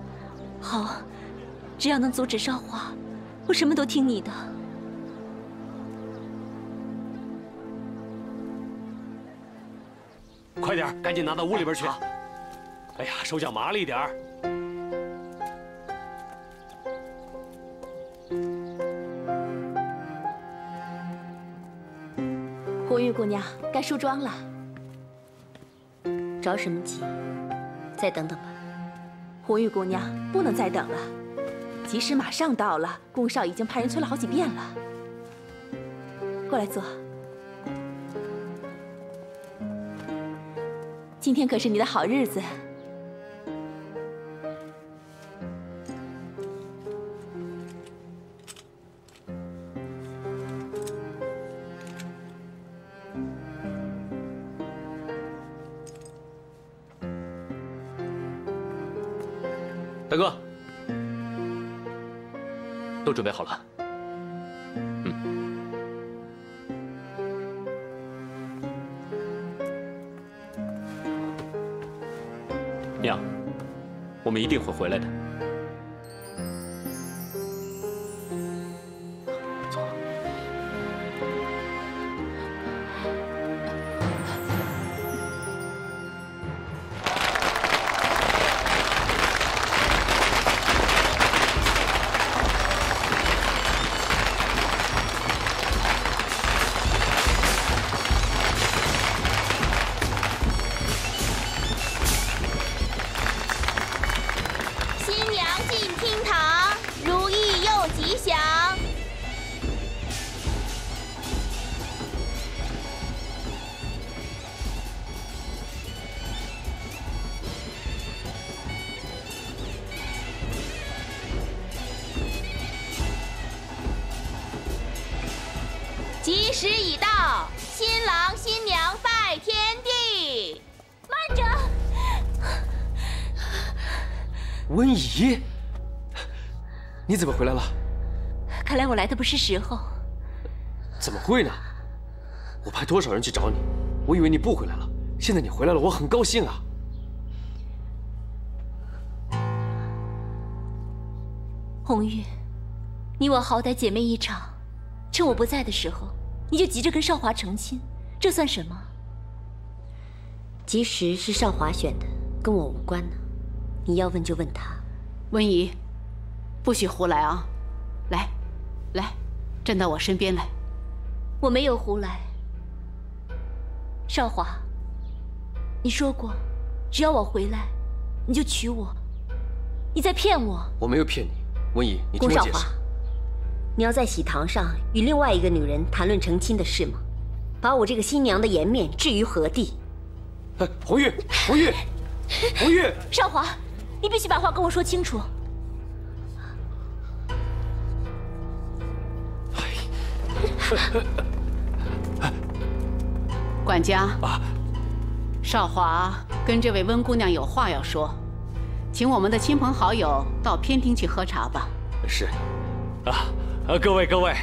好啊，只要能阻止少华，我什么都听你的。快点，赶紧拿到屋里边去。 哎呀，手脚麻利点儿。红玉姑娘，该梳妆了。着什么急？再等等吧。红玉姑娘，不能再等了，吉时马上到了，龚少已经派人催了好几遍了。过来坐。今天可是你的好日子。 大哥，都准备好了。嗯，娘，我们一定会回来的。走。吉时已到，新郎新娘拜天地。慢着，文怡，你怎么回来了？看来我来的不是时候。怎么会呢？我派多少人去找你，我以为你不回来了，现在你回来了，我很高兴啊。 红玉，你我好歹姐妹一场，趁我不在的时候，你就急着跟少华成亲，这算什么？即使是少华选的，跟我无关呢。你要问就问他。温怡，不许胡来啊！来，来，站到我身边来。我没有胡来。少华，你说过，只要我回来，你就娶我。你在骗我！我没有骗你。 文怡，你听我解释。你要在喜堂上与另外一个女人谈论成亲的事吗？把我这个新娘的颜面置于何地？哎，红玉，红玉，红玉！少华，你必须把话跟我说清楚。管家，啊、少华跟这位温姑娘有话要说。 请我们的亲朋好友到偏厅去喝茶吧。是，啊啊，各位各位，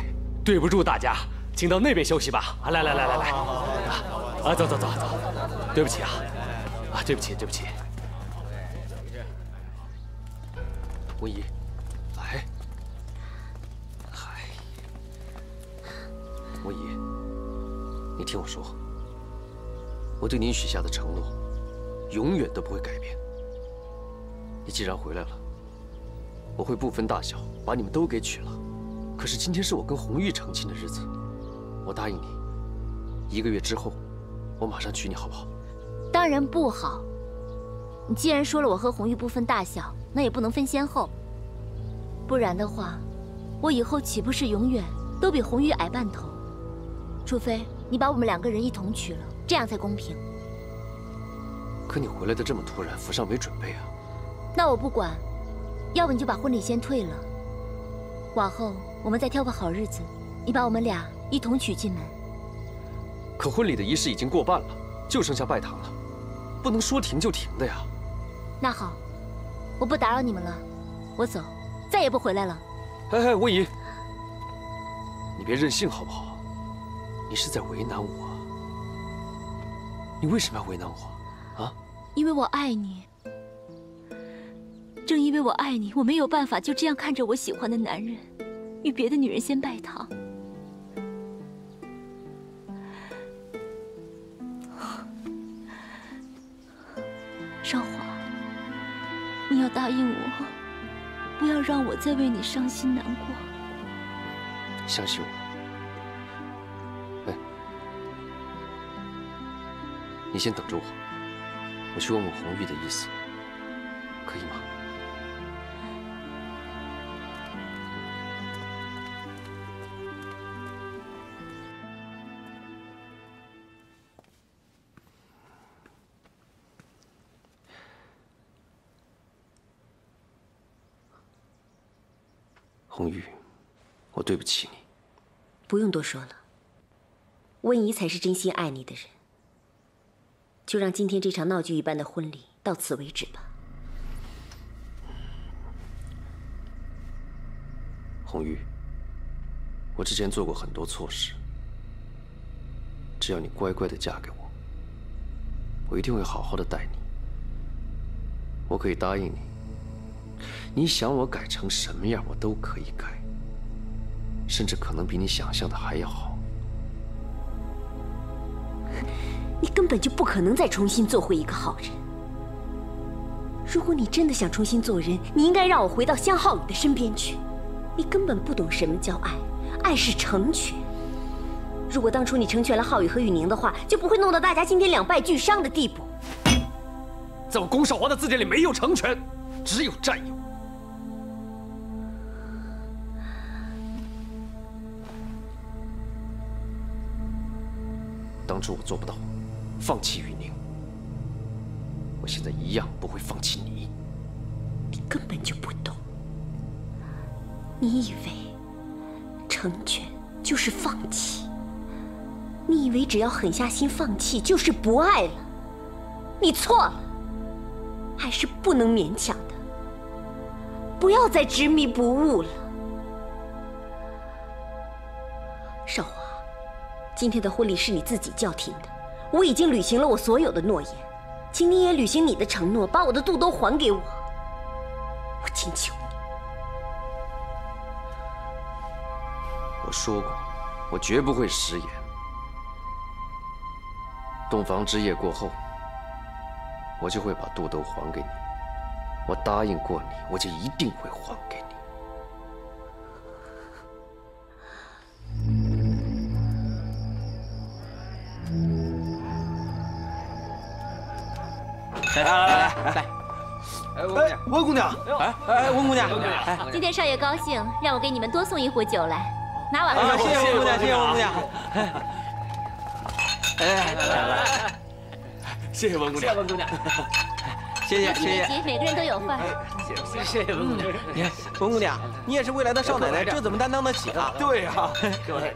对不住大家，请到那边休息吧。啊，来来来来来，啊，走走走走，对不起啊，啊，对不起对不起。文怡，来，嗨，文怡，你听我说，我对你许下的承诺，永远都不会改变。 你既然回来了，我会不分大小把你们都给娶了。可是今天是我跟红玉成亲的日子，我答应你，一个月之后，我马上娶你，好不好？当然不好。你既然说了我和红玉不分大小，那也不能分先后。不然的话，我以后岂不是永远都比红玉矮半头？除非你把我们两个人一同娶了，这样才公平。可你回来的这么突然，府上没准备啊。 那我不管，要不你就把婚礼先退了，往后我们再挑个好日子，你把我们俩一同娶进门。可婚礼的仪式已经过半了，就剩下拜堂了，不能说停就停的呀。那好，我不打扰你们了，我走，再也不回来了。哎哎，温怡，你别任性好不好？你是在为难我，你为什么要为难我啊？因为我爱你。 正因为我爱你，我没有办法就这样看着我喜欢的男人与别的女人先拜堂。少华，你要答应我，不要让我再为你伤心难过。相信我。哎，你先等着我，我去问问红玉的意思，可以吗？ 红玉，我对不起你。不用多说了，温怡才是真心爱你的人。就让今天这场闹剧一般的婚礼到此为止吧。红玉，我之前做过很多错事，只要你乖乖的嫁给我，我一定会好好的待你。我可以答应你。 你想我改成什么样，我都可以改，甚至可能比你想象的还要好。你根本就不可能再重新做回一个好人。如果你真的想重新做人，你应该让我回到江浩宇的身边去。你根本不懂什么叫爱，爱是成全。如果当初你成全了浩宇和雨宁的话，就不会弄到大家今天两败俱伤的地步。在我龚少华的字典里没有成全，只有占有。 当初我做不到，放弃雨宁，我现在一样不会放弃你。你根本就不懂，你以为成全就是放弃？你以为只要狠下心放弃就是不爱了？你错了，爱是不能勉强的，不要再执迷不悟了。少华，今天的婚礼是你自己叫停的，我已经履行了我所有的诺言，请你也履行你的承诺，把我的肚兜还给我。我请求你。我说过，我绝不会食言。洞房之夜过后，我就会把肚兜还给你。 我答应过你，我就一定会还给你。来来来来，哎，温姑娘，哎哎，温姑娘，哎，今天少爷高兴，让我给你们多送一壶酒来，拿碗来。谢谢温姑娘，谢谢温姑娘。哎，来来，谢谢温姑娘，谢谢温姑娘。 谢谢谢谢，每个人都有份。谢谢谢文姑娘，你看文姑娘，你也是未来的少奶奶，这怎么担当得起啊？对呀，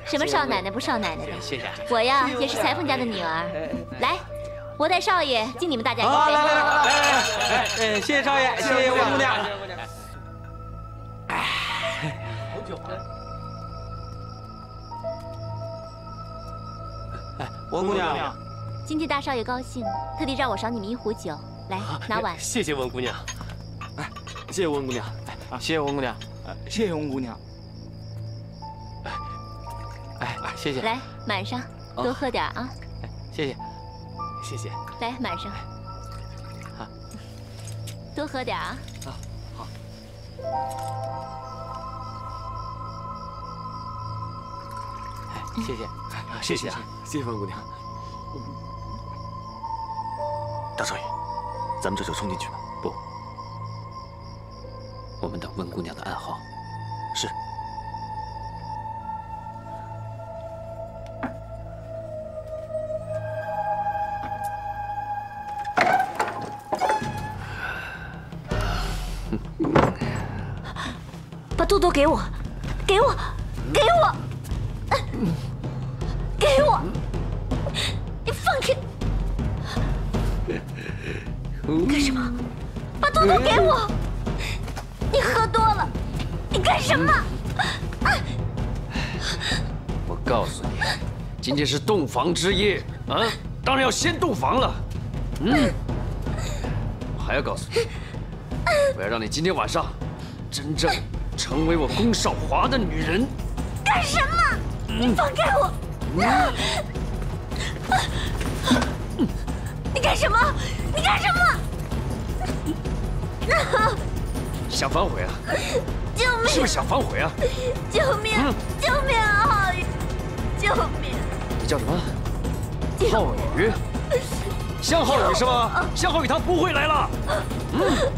什么少奶奶不少奶奶的？谢谢。我呀也是裁缝家的女儿，来，我带少爷敬你们大家一杯。来来来来来，哎，谢谢少爷，谢谢文姑娘。哎，好酒啊！哎，文姑娘，今天大少爷高兴，特地让我赏你们一壶酒。 来，拿碗。谢谢温姑娘，哎，谢谢温姑娘，哎，谢谢温姑娘，哎，谢谢温姑娘，哎，谢谢。来，满上，多喝点啊。谢谢，谢谢。来，满上。好，多喝点啊。啊，好。哎，谢谢，谢谢啊，谢谢温姑娘。大少爷。 咱们这就冲进去吗？不，我们等温姑娘的暗号。是。把肚兜给我，给我，给我，给我！你放开！ 干什么？把肚兜给我！你喝多了，你干什么？我告诉你，今天是洞房之夜啊，当然要先洞房了。嗯，我还要告诉你，我要让你今天晚上真正成为我龚少华的女人。干什么？你放开我！你干什么？ 你干什么？想反悔啊！救命！是不是想反悔啊？救命！救命啊！浩宇！救命！你叫什么？浩宇。向浩宇是吧？向浩宇他不会来了。嗯，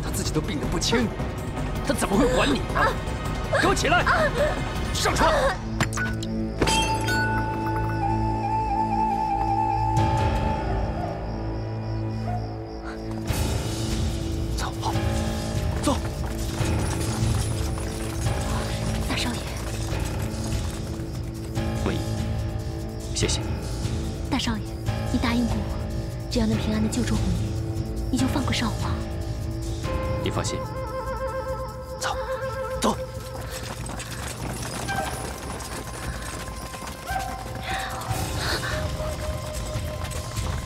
他自己都病得不轻，他怎么会还你呢？给我起来！上床！ 救出红云，你就放过少华。你放心，走，走。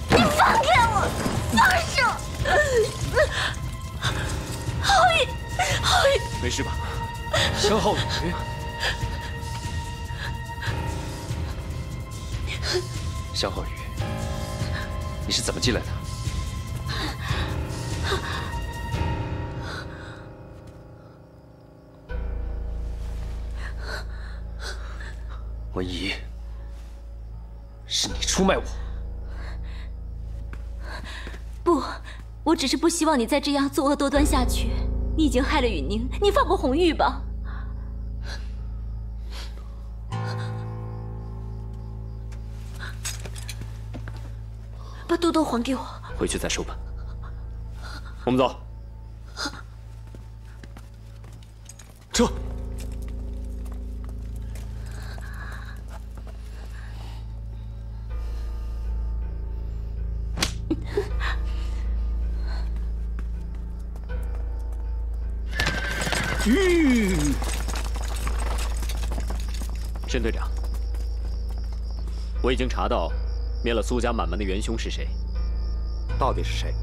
你放开我，放手！浩宇，浩宇，没事吧？向浩宇，向浩宇，你是怎么进来的？ 文怡，是你出卖我。不，我只是不希望你再这样作恶多端下去。你已经害了允宁，你放过红玉吧。把肚兜还给我，回去再说吧。我们走。撤。吁！沈队长，我已经查到灭了苏家满门的元凶是谁。到底是谁？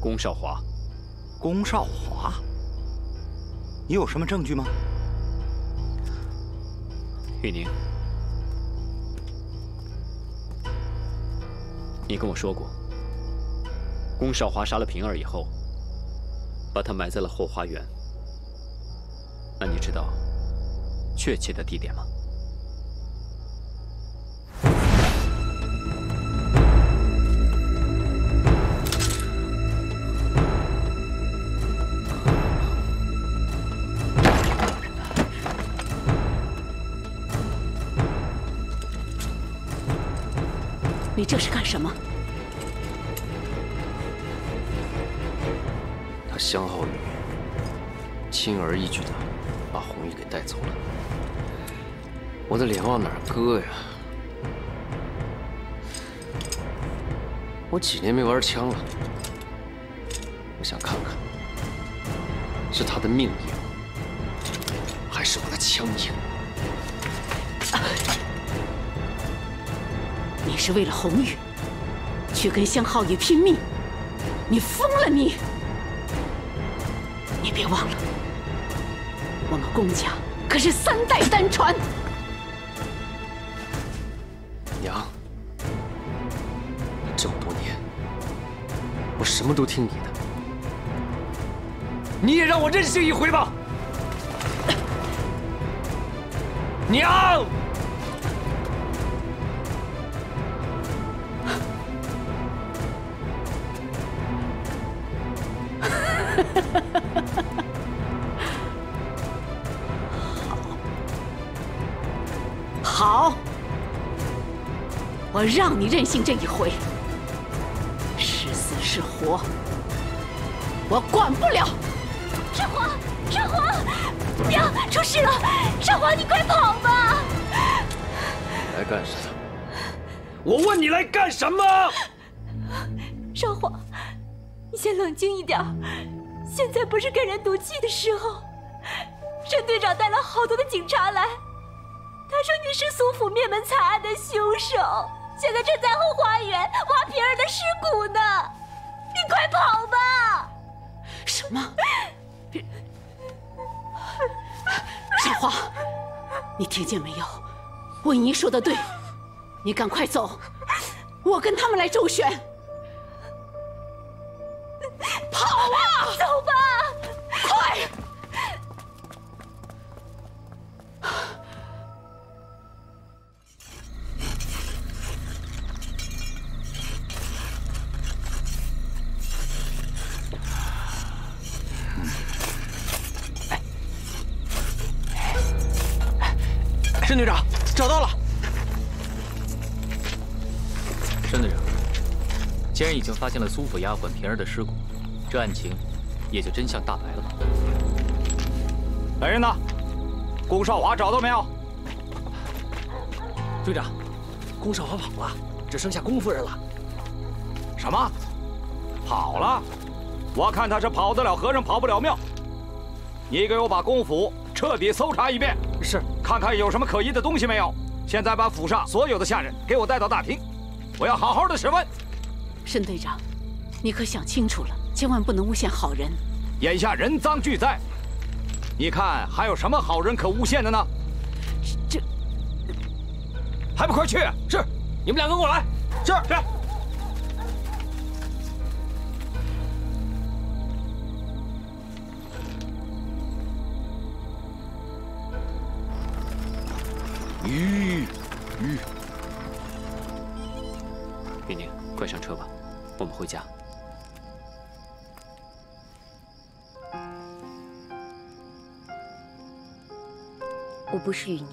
龚少华。龚少华？你有什么证据吗？玉宁，你跟我说过，龚少华杀了平儿以后，把她埋在了后花园。那你知道确切的地点吗？ 你这是干什么？他相好于轻而易举的把红衣给带走了，我的脸往哪儿搁呀？我几年没玩枪了，我想看看是他的命硬，还是我的枪硬。啊 你是为了红玉去跟向浩宇拼命，你疯了你！你别忘了，我们龚家可是三代单传。娘，这么多年，我什么都听你的，你也让我任性一回吧！娘！ 好，好，我让你任性这一回，是死是活，我管不了。少华，少华，娘，出事了！少华，你快跑吧！来干什么？我问你来干什么？少华，你先冷静一点。 现在不是给人赌气的时候，沈队长带了好多的警察来，他说你是苏府灭门惨案的凶手，现在正在后花园挖平儿的尸骨呢，你快跑吧！什么？少华，你听见没有？我姨说的对，你赶快走，我跟他们来周旋。 跑啊！走吧，快！沈队长，找到了。沈队长，既然已经发现了苏府丫鬟平儿的尸骨。 这案情也就真相大白了吧？来人呐！龚少华找到没有？队长，龚少华跑了，只剩下龚夫人了。什么？跑了？我看他是跑得了和尚跑不了庙。你给我把龚府彻底搜查一遍，是，看看有什么可疑的东西没有。现在把府上所有的下人给我带到大厅，我要好好的审问。沈队长，你可想清楚了。 千万不能诬陷好人。眼下人赃俱在，你看还有什么好人可诬陷的呢？这还不快去！是，你们两个跟我来。是是。咦咦，玉宁，快上车吧，我们回家。 我不是雨宁，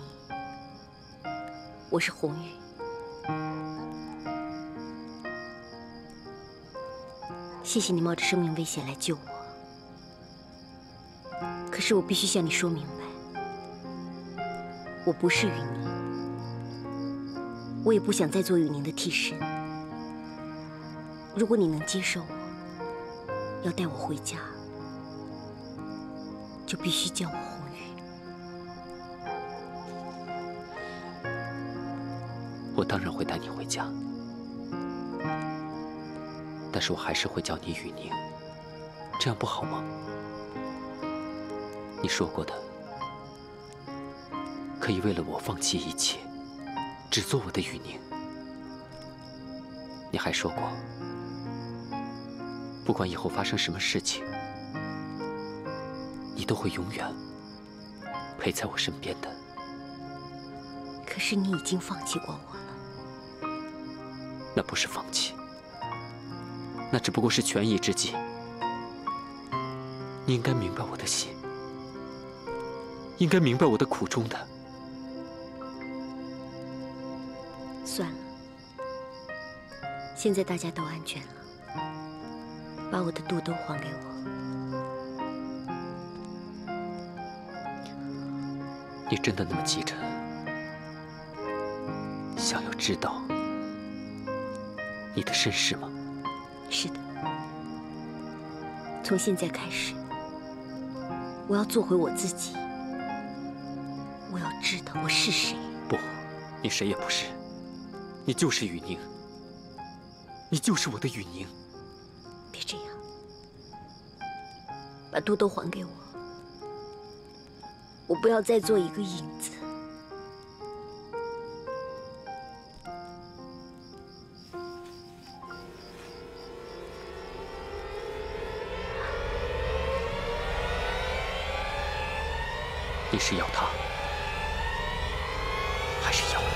我是红玉。谢谢你冒着生命危险来救我。可是我必须向你说明白，我不是雨宁，我也不想再做雨宁的替身。如果你能接受我，要带我回家，就必须叫我后奶。我当然会带你回家，但是我还是会叫你雨宁，这样不好吗？你说过的，可以为了我放弃一切，只做我的雨宁。你还说过，不管以后发生什么事情，你都会永远陪在我身边的。可是你已经放弃过我了。那不是放弃，那只不过是权宜之计。你应该明白我的心，应该明白我的苦衷的。算了，现在大家都安全了，把我的肚兜还给我。你真的那么急着想要知道你的身世吗？是的，从现在开始，我要做回我自己。我要知道我是谁。不，你谁也不是，你就是雨宁，你就是我的雨宁。别这样，把肚兜还给我。我不要再做一个影子。你是要他，还是要我？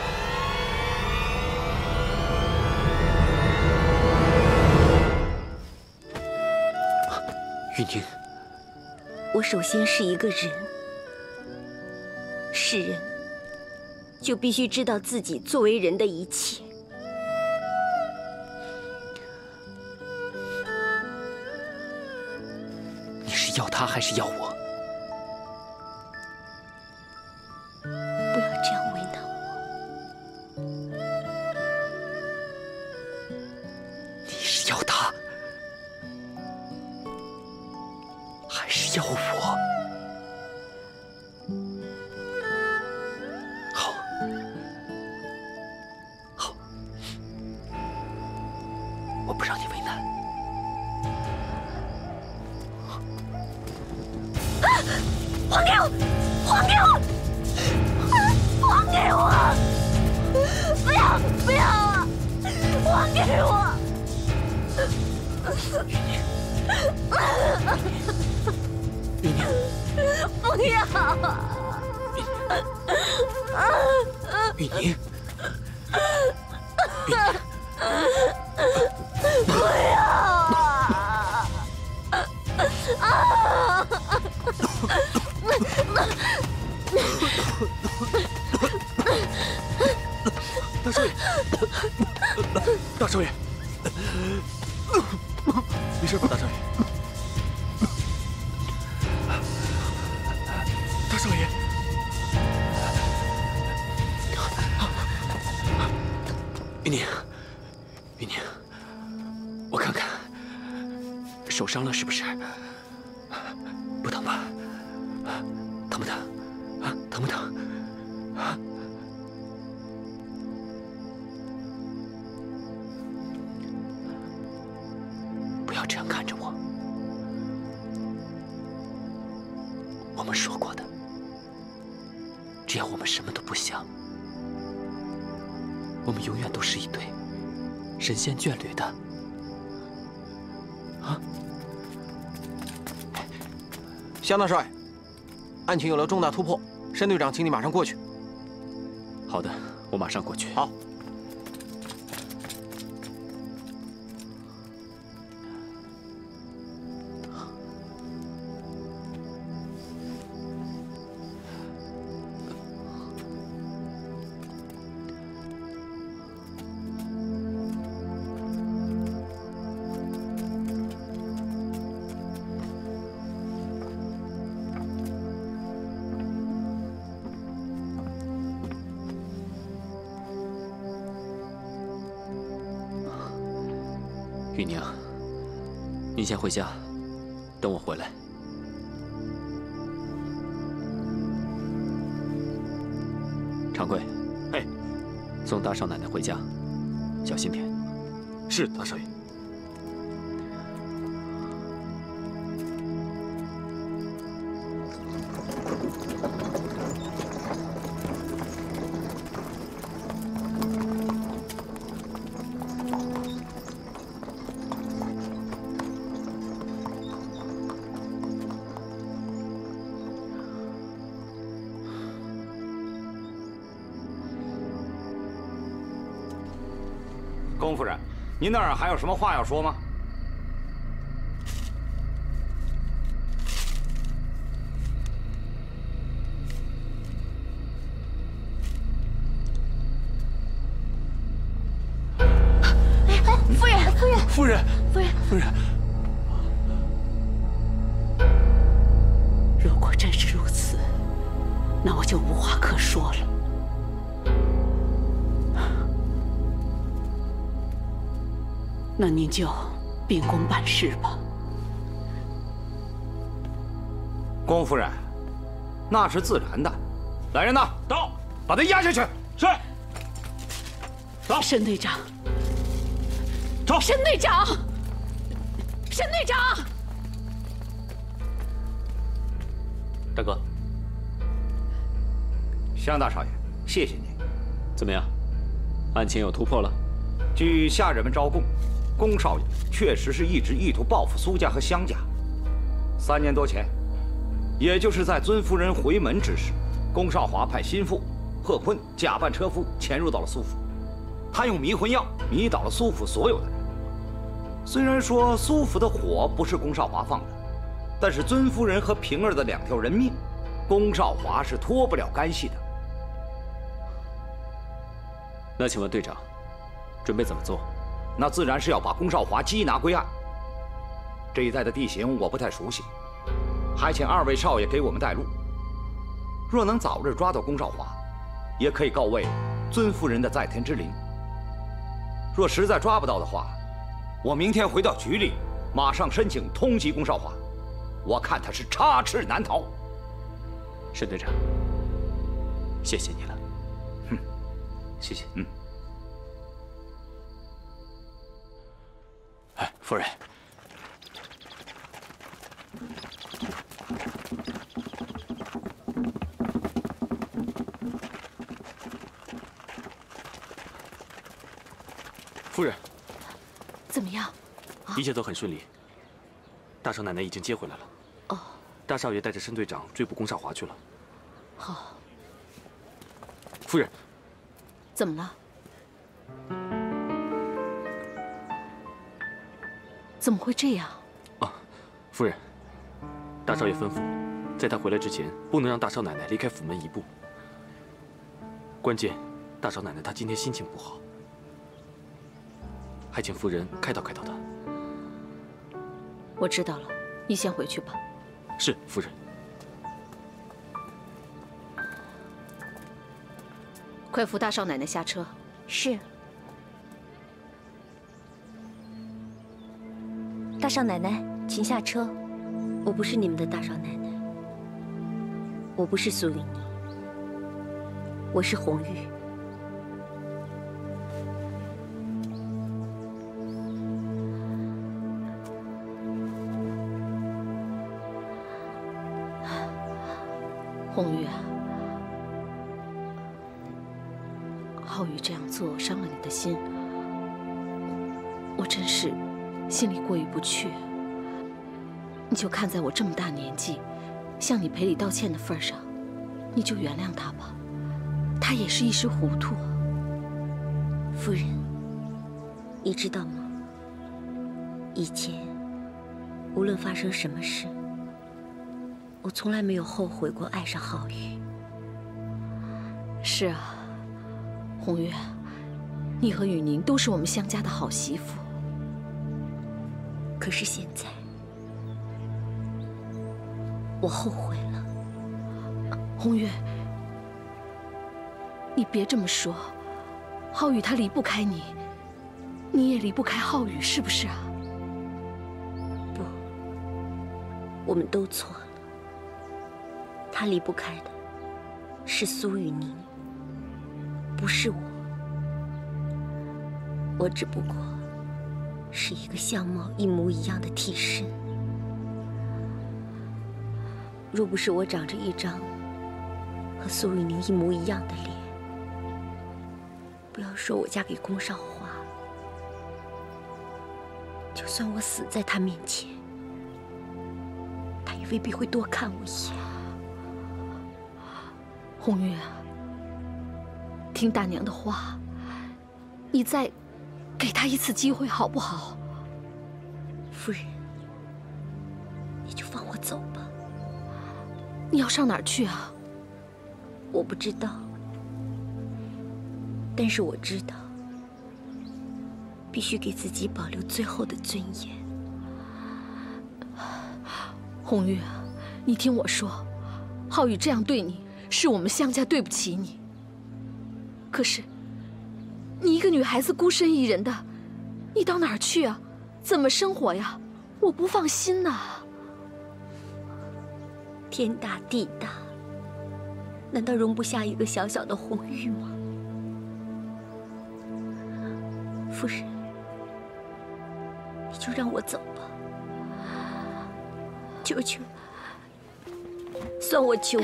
雨宁，我首先是一个人。是人，就必须知道自己作为人的一切。你是要他，还是要我？不要这样为难我。你是要他，还是要我？神仙眷侣的，啊！向大帅，案情有了重大突破，申队长，请你马上过去。好的，我马上过去。好。你先回家，等我回来。掌柜，嘿，送大少奶奶回家，小心点。是，大少爷。 龚夫人，您那儿还有什么话要说吗？夫人，夫人，夫人，夫人，夫人。如果真是如此，那我就无话可说了。 那您就秉公办事吧，龚夫人，那是自然的。来人呐，到，把他押下去。是。走。沈队长。走。沈队长。沈队长。大哥，向大少爷，谢谢您。怎么样？案情有突破了？据下人们招供。 龚少爷确实是一直意图报复苏家和湘家。三年多前，也就是在尊夫人回门之时，龚少华派心腹贺坤假扮车夫潜入到了苏府，他用迷魂药迷倒了苏府所有的人。虽然说苏府的火不是龚少华放的，但是尊夫人和平儿的两条人命，龚少华是脱不了干系的。那请问队长，准备怎么做？ 那自然是要把龚少华缉拿归案。这一带的地形我不太熟悉，还请二位少爷给我们带路。若能早日抓到龚少华，也可以告慰尊夫人的在天之灵。若实在抓不到的话，我明天回到局里，马上申请通缉龚少华。我看他是插翅难逃。沈队长，谢谢你了。哼，谢谢。嗯。 哎，夫人，夫人，怎么样？啊、一切都很顺利。大少奶奶已经接回来了。哦，大少爷带着申队长追捕龚少华去了。好、哦，夫人，怎么了？ 怎么会这样？啊，夫人，大少爷吩咐，在他回来之前，不能让大少奶奶离开府门一步。关键，大少奶奶她今天心情不好，还请夫人开导开导她。我知道了，你先回去吧。是，夫人。快扶大少奶奶下车。是。 大少奶奶，请下车。我不是你们的大少奶奶，我不是苏云妮，我是红玉。红玉啊，浩宇这样做伤了你的心，我真是。 心里过意不去，你就看在我这么大年纪，向你赔礼道歉的份上，你就原谅他吧。他也是一时糊涂。夫人，你知道吗？以前，无论发生什么事，我从来没有后悔过爱上浩宇。是啊，红月，你和雨宁都是我们湘家的好媳妇。 可是现在，我后悔了。红月，你别这么说，浩宇他离不开你，你也离不开浩宇，是不是啊？不，我们都错了。他离不开的是苏雨宁，不是我，我只不过是一个相貌一模一样的替身。若不是我长着一张和苏瑞宁一模一样的脸，不要说我嫁给龚少华，就算我死在他面前，他也未必会多看我一眼。红月，听大娘的话，你再给他一次机会好不好？夫人，你就放我走吧。你要上哪儿去啊？我不知道，但是我知道，必须给自己保留最后的尊严。红玉，你听我说，浩宇这样对你，是我们向家对不起你。可是，你一个女孩子孤身一人的，你到哪儿去啊？怎么生活呀？我不放心呐。天大地大，难道容不下一个小小的红玉吗？夫人，你就让我走吧，求求你，算我求，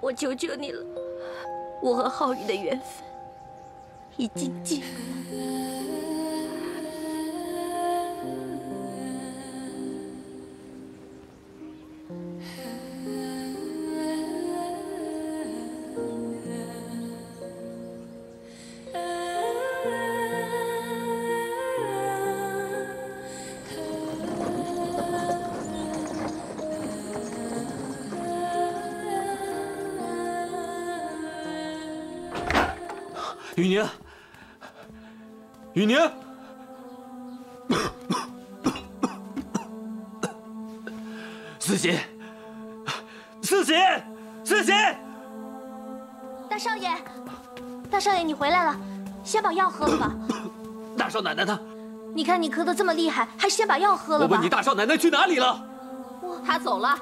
我求求你了。我和浩宇的缘分已经尽了。雨宁，雨宁，思琴，思琴，思琴！大少爷，大少爷，你回来了，先把药喝了吧。大少奶奶呢？你看你咳得这么厉害，还是先把药喝了吧。我问你，大少奶奶去哪里了？她走了，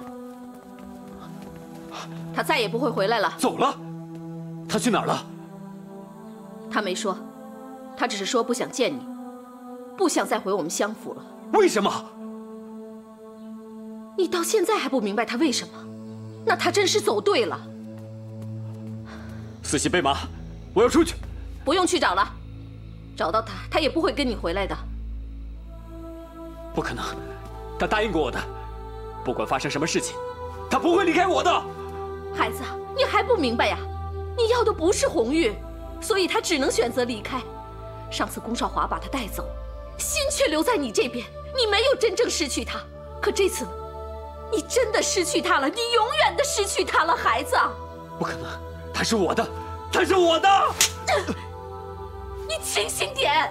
她再也不会回来了。走了？她去哪儿了？他没说，他只是说不想见你，不想再回我们相府了。为什么？你到现在还不明白他为什么？那他真是走对了。思琪被骂，我要出去。不用去找了，找到他，他也不会跟你回来的。不可能，他答应过我的，不管发生什么事情，他不会离开我的。孩子，你还不明白呀？你要的不是红玉。所以他只能选择离开。上次龚少华把他带走，心却留在你这边，你没有真正失去他。可这次呢，你真的失去他了，你永远的失去他了，孩子。不可能，他是我的，他是我的。你清醒点。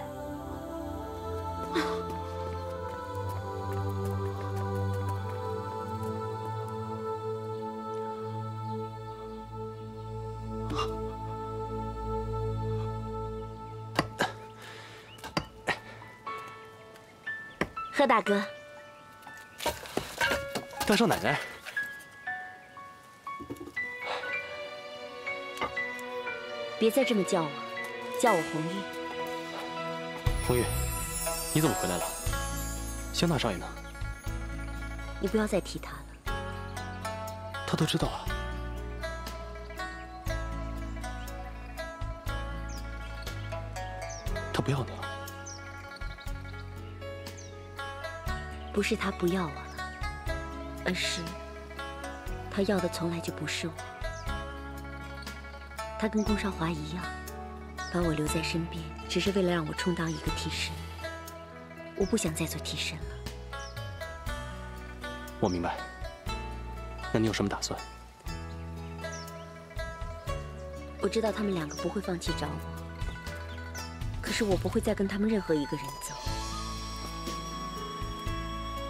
贺大哥，大少奶奶，别再这么叫我，叫我红玉。红玉，你怎么回来了？香大少爷呢？你不要再提他了。他都知道了。他不要你了。不是他不要我了，而是他要的从来就不是我。他跟龚少华一样，把我留在身边，只是为了让我充当一个替身。我不想再做替身了。我明白。那你有什么打算？我知道他们两个不会放弃找我，可是我不会再跟他们任何一个人走。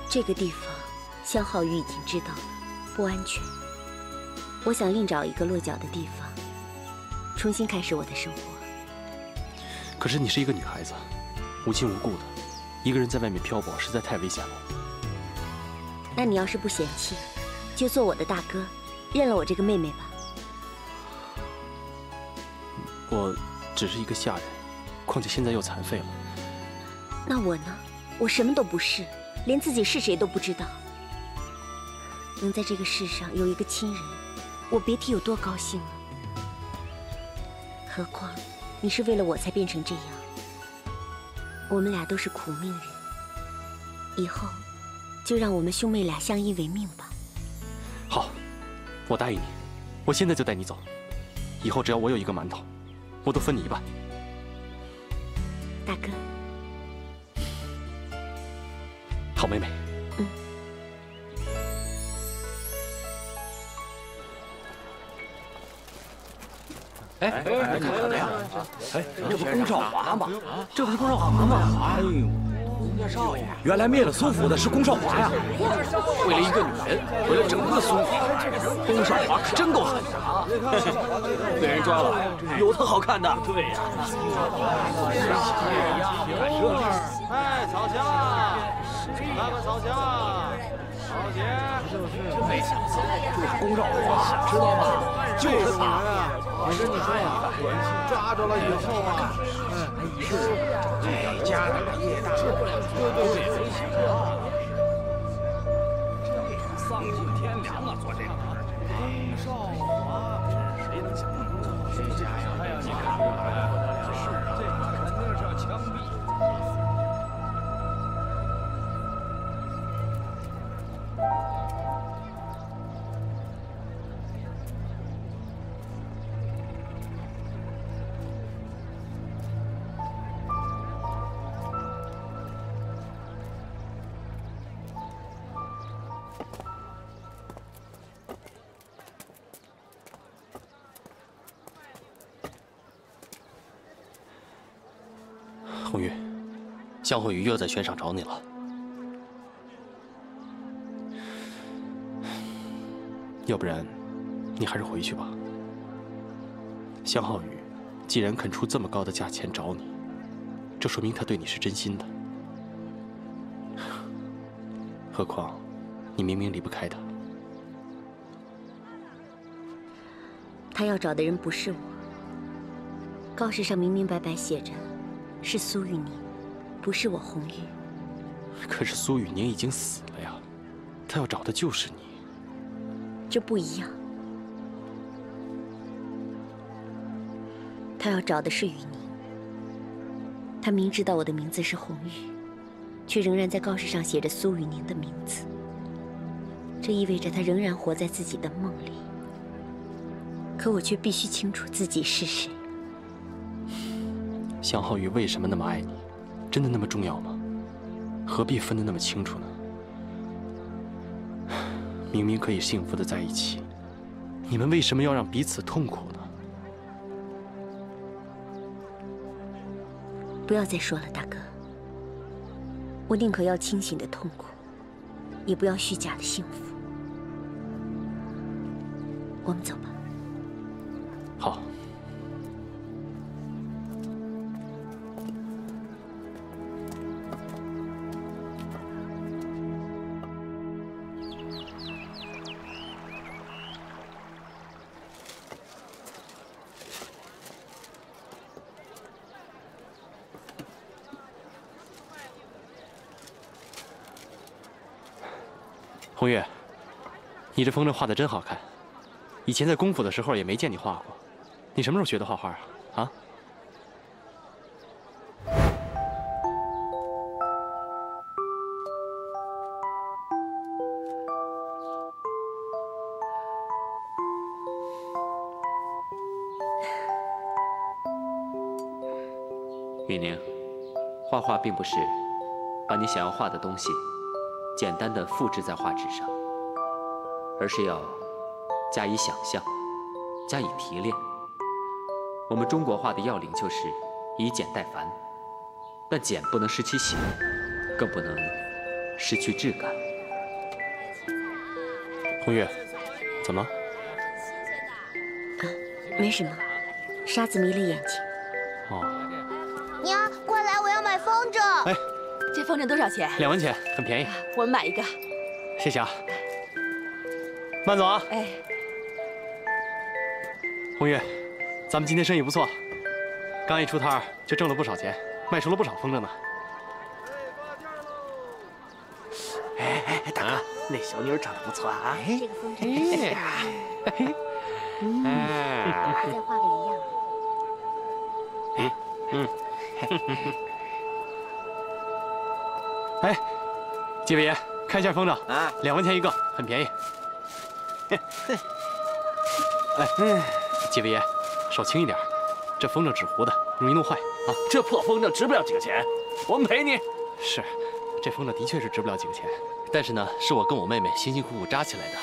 这个地方，向浩宇已经知道了，不安全。我想另找一个落脚的地方，重新开始我的生活。可是你是一个女孩子，无亲无故的，一个人在外面漂泊实在太危险了。那你要是不嫌弃，就做我的大哥，认了我这个妹妹吧。我只是一个下人，况且现在又残废了。那我呢？我什么都不是，连自己是谁都不知道。能在这个世上有一个亲人，我别提有多高兴了。何况你是为了我才变成这样。我们俩都是苦命人，以后就让我们兄妹俩相依为命吧。好，我答应你，我现在就带你走。 以后只要我有一个馒头，我都分你一半。大哥，好妹妹。嗯。哎哎哎！哎，这不龚少华吗？这不是龚少华吗？哎呦，少爷！原来灭了苏府的是龚少华呀！为了一个女人，为了整个苏府，龚少华可真够狠的。 被人抓了，有他好看的。对呀，哎，草霞，来吧，草霞，草姐，这没想到，就是龚少华，知道吗？就是他。我跟你说呀，抓着了以后啊，是哎，家大业大，对对对，这丧尽天良啊，做这个。 龚少华，谁能想到龚少华这家呀？哎呀，你看，是啊，这肯定是要枪毙。红玉，向慧宇又在悬赏找你了。要不然，你还是回去吧。向浩宇既然肯出这么高的价钱找你，这说明他对你是真心的。何况，你明明离不开他。他要找的人不是我。告示上明明白白写着。 是苏雨宁，不是我红玉。可是苏雨宁已经死了呀，他要找的就是你。这不一样，他要找的是雨宁。他明知道我的名字是红玉，却仍然在告示上写着苏雨宁的名字。这意味着他仍然活在自己的梦里。可我却必须清楚自己是谁。 向浩宇为什么那么爱你？真的那么重要吗？何必分得那么清楚呢？明明可以幸福的在一起，你们为什么要让彼此痛苦呢？不要再说了，大哥。我宁可要清醒的痛苦，也不要虚假的幸福。我们走吧。好。 红玉，你这风筝画的真好看，以前在功夫的时候也没见你画过，你什么时候学的画画啊？啊？雨宁，画画并不是把你想要画的东西。 简单的复制在画纸上，而是要加以想象，加以提炼。我们中国画的要领就是以简代繁，但简不能失其形，更不能失去质感。红玉，怎么？啊，没什么，沙子迷了眼睛。哦。娘，快来，我要买风筝。哎。 这风筝多少钱？两文钱，很便宜。我们买一个。谢谢啊，慢走啊。哎，红玉，咱们今天生意不错，刚一出摊就挣了不少钱，卖出了不少风筝呢。哎哎哎，大哥，那小妞长得不错啊。这个风筝。哎，还在画的一样。嗯嗯。哎，几位爷，看一下风筝啊，两文钱一个，很便宜。哎，几位爷，手轻一点。 这风筝纸糊的，容易弄坏啊！这破风筝值不了几个钱，我们赔你。是，这风筝的确是值不了几个钱，但是呢，是我跟我妹妹辛辛苦苦扎起来的。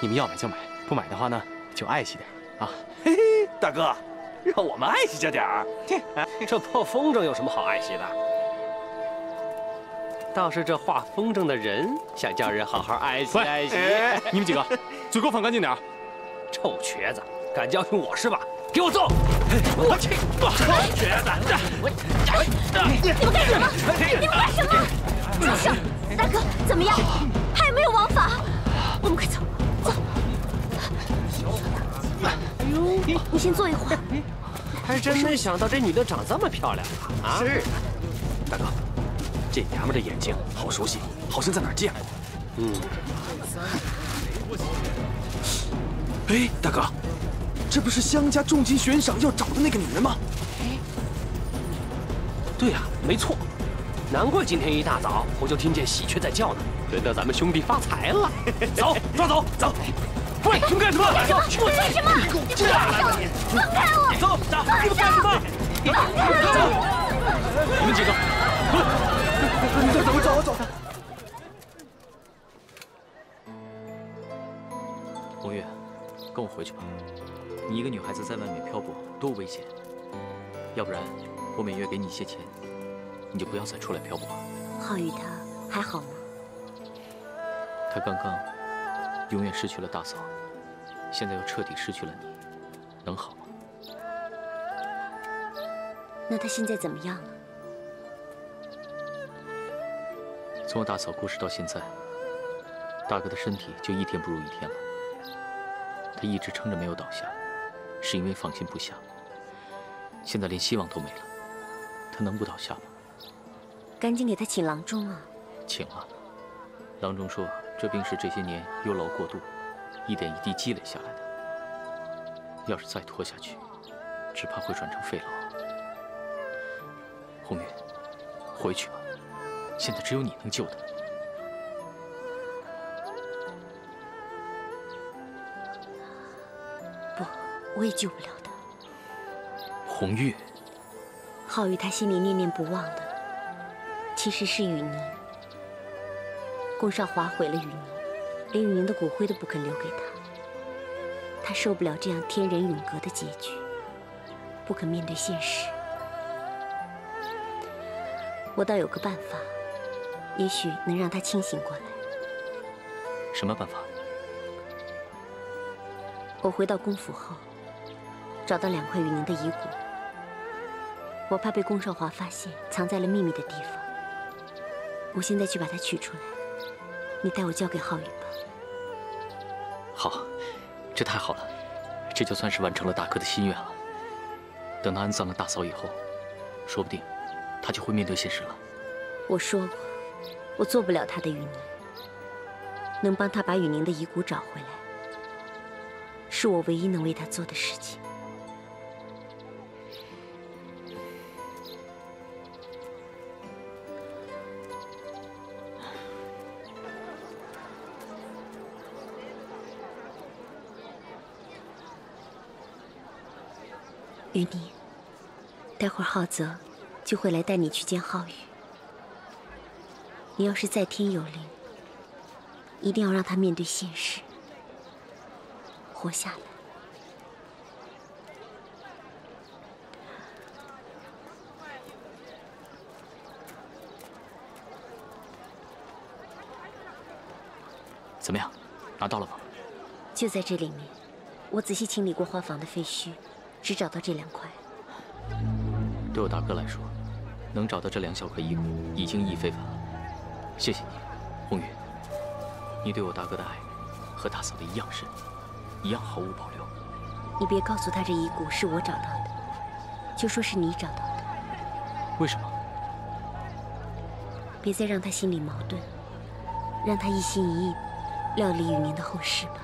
你们要买就买，不买的话呢，就爱惜点啊！嘿嘿，大哥，让我们爱惜着点儿。这破风筝有什么好爱惜的？倒是这画风筝的人想叫人好好爱惜爱惜。你们几个嘴给我放干净点儿！臭瘸子，敢教训我是吧？给我揍！ 我去！我瘸子！我你们干什么？你们干什么？教授，大哥，怎么样？还有没有王法？我们快走，走！哎呦，你先坐一会儿。还真没想到这女的长这么漂亮啊！是，大哥，这娘们的眼睛好熟悉，好像在哪儿见过。嗯。哎，大哥。 这不是湘家重金悬赏要找的那个女人吗？哎，对呀、啊，没错，难怪今天一大早我就听见喜鹊在叫呢，觉得咱们兄弟发财了。走，抓走，走！喂，你们干什么？干什么？干什么？你们放手！放开我！走，走！你们干什么？走！你们几个，滚！走，走，走，走！红月，跟我回去吧。 你一个女孩子在外面漂泊，多危险！要不然，我每月给你一些钱，你就不要再出来漂泊了。浩宇他还好吗？他刚刚永远失去了大嫂，现在又彻底失去了你，能好吗？那他现在怎么样了？从我大嫂过世到现在，大哥的身体就一天不如一天了。他一直撑着没有倒下。 是因为放心不下，现在连希望都没了，他能不倒下吗？赶紧给他请郎中啊！请了、啊，郎中说这病是这些年忧劳过度，一点一滴积累下来的，要是再拖下去，只怕会转成肺痨。红云，回去吧，现在只有你能救他。 我也救不了他，红玉。浩宇他心里念念不忘的，其实是雨宁。龚少华毁了雨宁，连雨宁的骨灰都不肯留给他。他受不了这样天人永隔的结局，不肯面对现实。我倒有个办法，也许能让他清醒过来。什么办法？我回到公府后。 找到两块雨宁的遗骨，我怕被龚少华发现，藏在了秘密的地方。我现在去把它取出来，你带我交给浩宇吧。好，这太好了，这就算是完成了大哥的心愿了。等他安葬了大嫂以后，说不定他就会面对现实了。我说过，我做不了他的雨宁，能帮他把雨宁的遗骨找回来，是我唯一能为他做的事情。 雨宁，待会儿浩泽就会来带你去见浩宇。你要是在天有灵，一定要让他面对现实，活下来。怎么样，拿到了吗？就在这里面，我仔细清理过花房的废墟。 只找到这两块。对我大哥来说，能找到这两小块遗骨已经意义非凡了。谢谢你，红云，你对我大哥的爱和大嫂的一样深，一样毫无保留。你别告诉他这遗骨是我找到的，就说是你找到的。为什么？别再让他心里矛盾，让他一心一意料理与您的后事吧。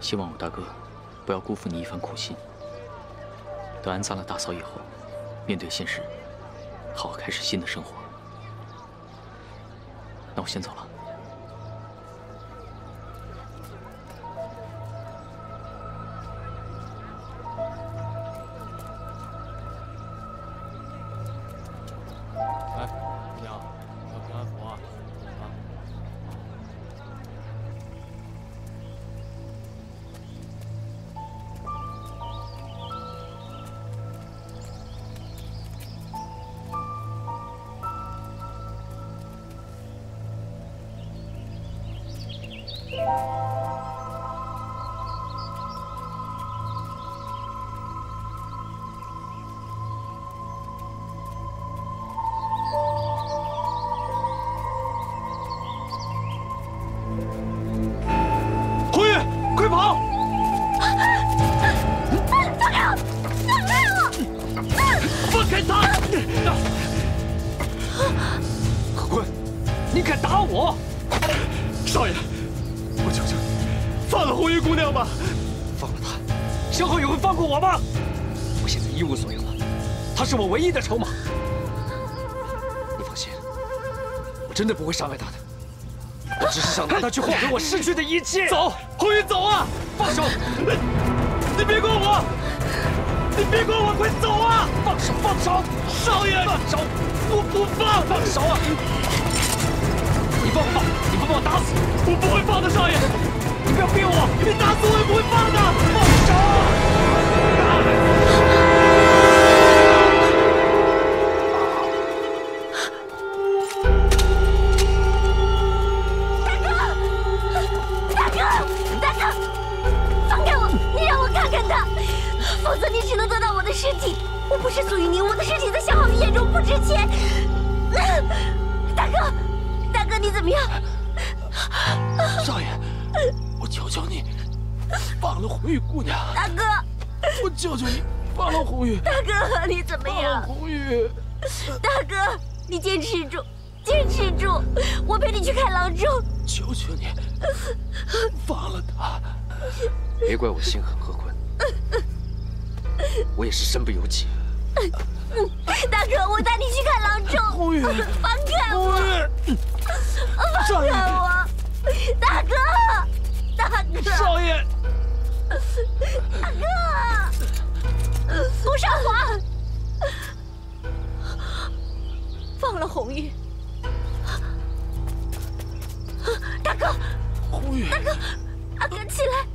希望我大哥不要辜负你一番苦心。等安葬了大嫂以后，面对现实，好好开始新的生活。那我先走了。 筹码，你放心，我真的不会伤害他的。我只是想拿他去换回我失去的一切。走，红云，走啊！放手！你别管我！你别管我！快走啊！放手！放手！少爷，放手！我不放！放手啊！你放不放？你不放我打死你！我不会放的，少爷！你不要逼我！你打死我也不会放的！放手！ 别怪我心狠和困，我也是身不由己。大哥，我带你去看郎中。红玉，放开我！放开我！大哥，大哥，少爷，大哥，顾少华，放了红玉。大哥，红玉，大哥，大哥起来。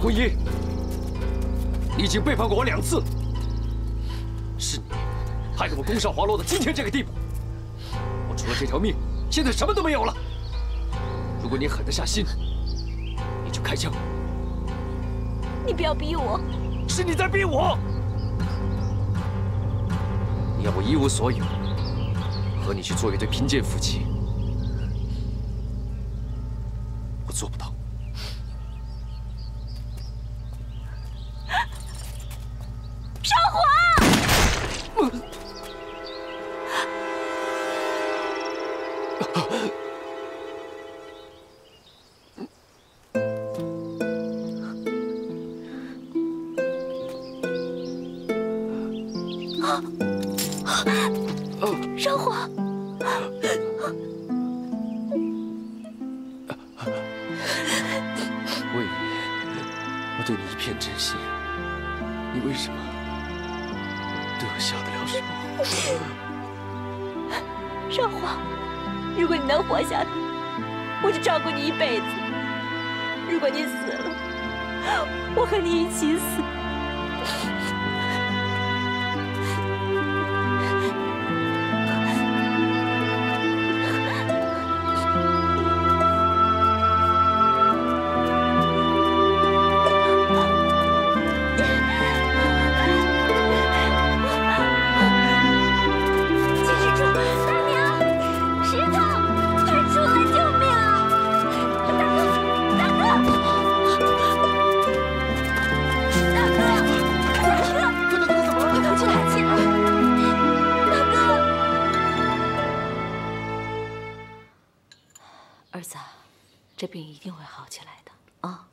红衣，你已经背叛过我两次，是你害得我宫上滑落到今天这个地步。我除了这条命，现在什么都没有了。如果你狠得下心，你就开枪。你不要逼我，是你在逼我。你要我一无所有，和你去做一对贫贱夫妻。 做不到。少华，少华。 对你一片真心，你为什么对我下得了手？少华，如果你能活下来，我就照顾你一辈子；如果你死了，我和你一起死。定会好起来的啊！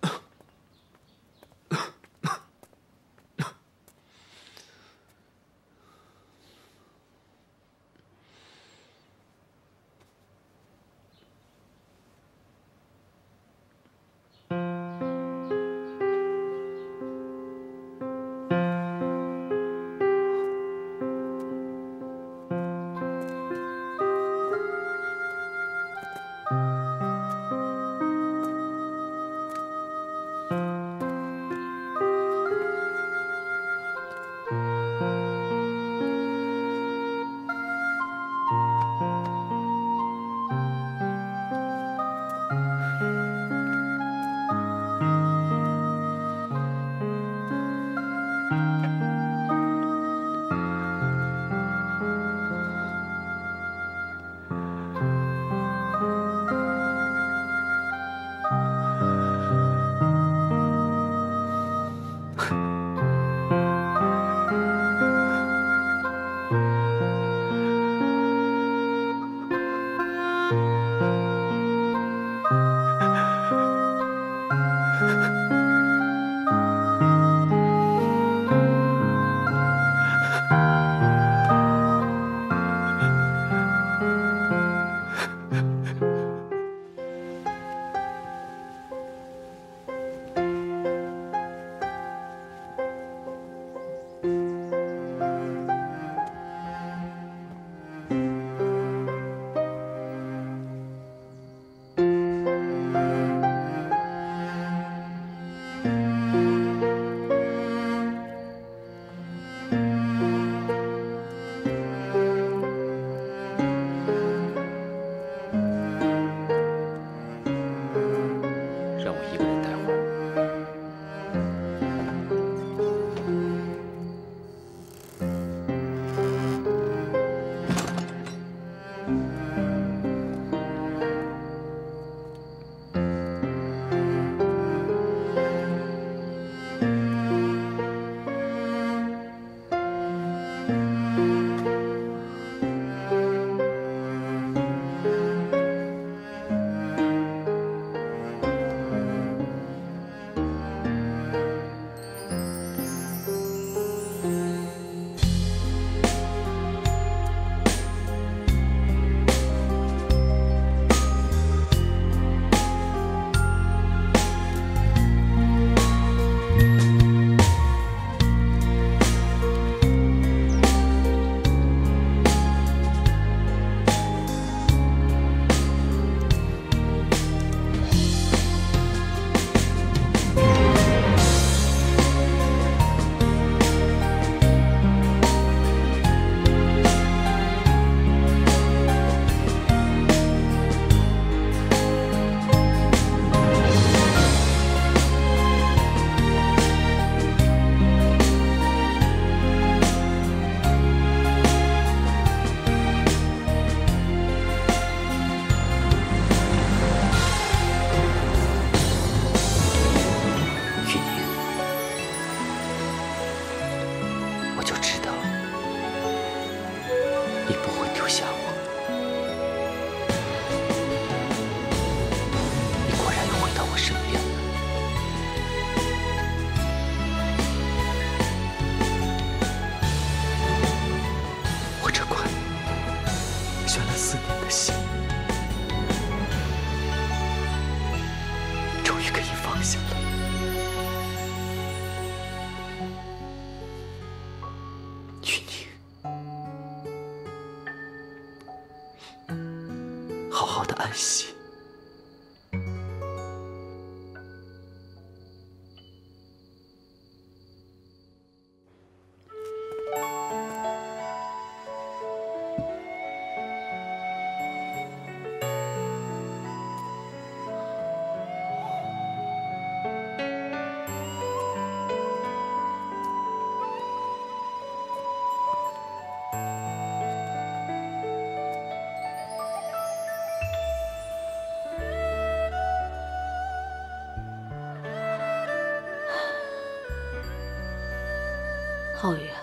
浩宇啊，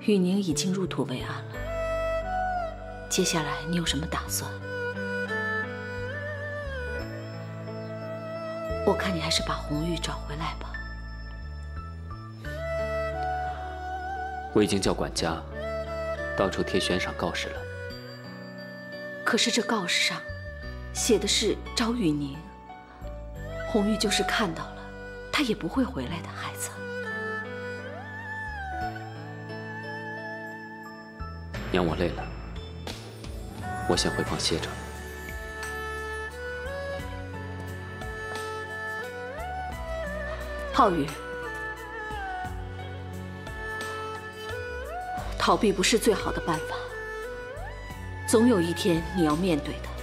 玉宁已经入土为安了，接下来你有什么打算？我看你还是把红玉找回来吧。我已经叫管家到处贴悬赏告示了。可是这告示上写的是招雨宁，红玉就是看到了，她也不会回来的，孩子。娘，我累了，我先回房歇着。 浩宇，逃避不是最好的办法，总有一天你要面对的。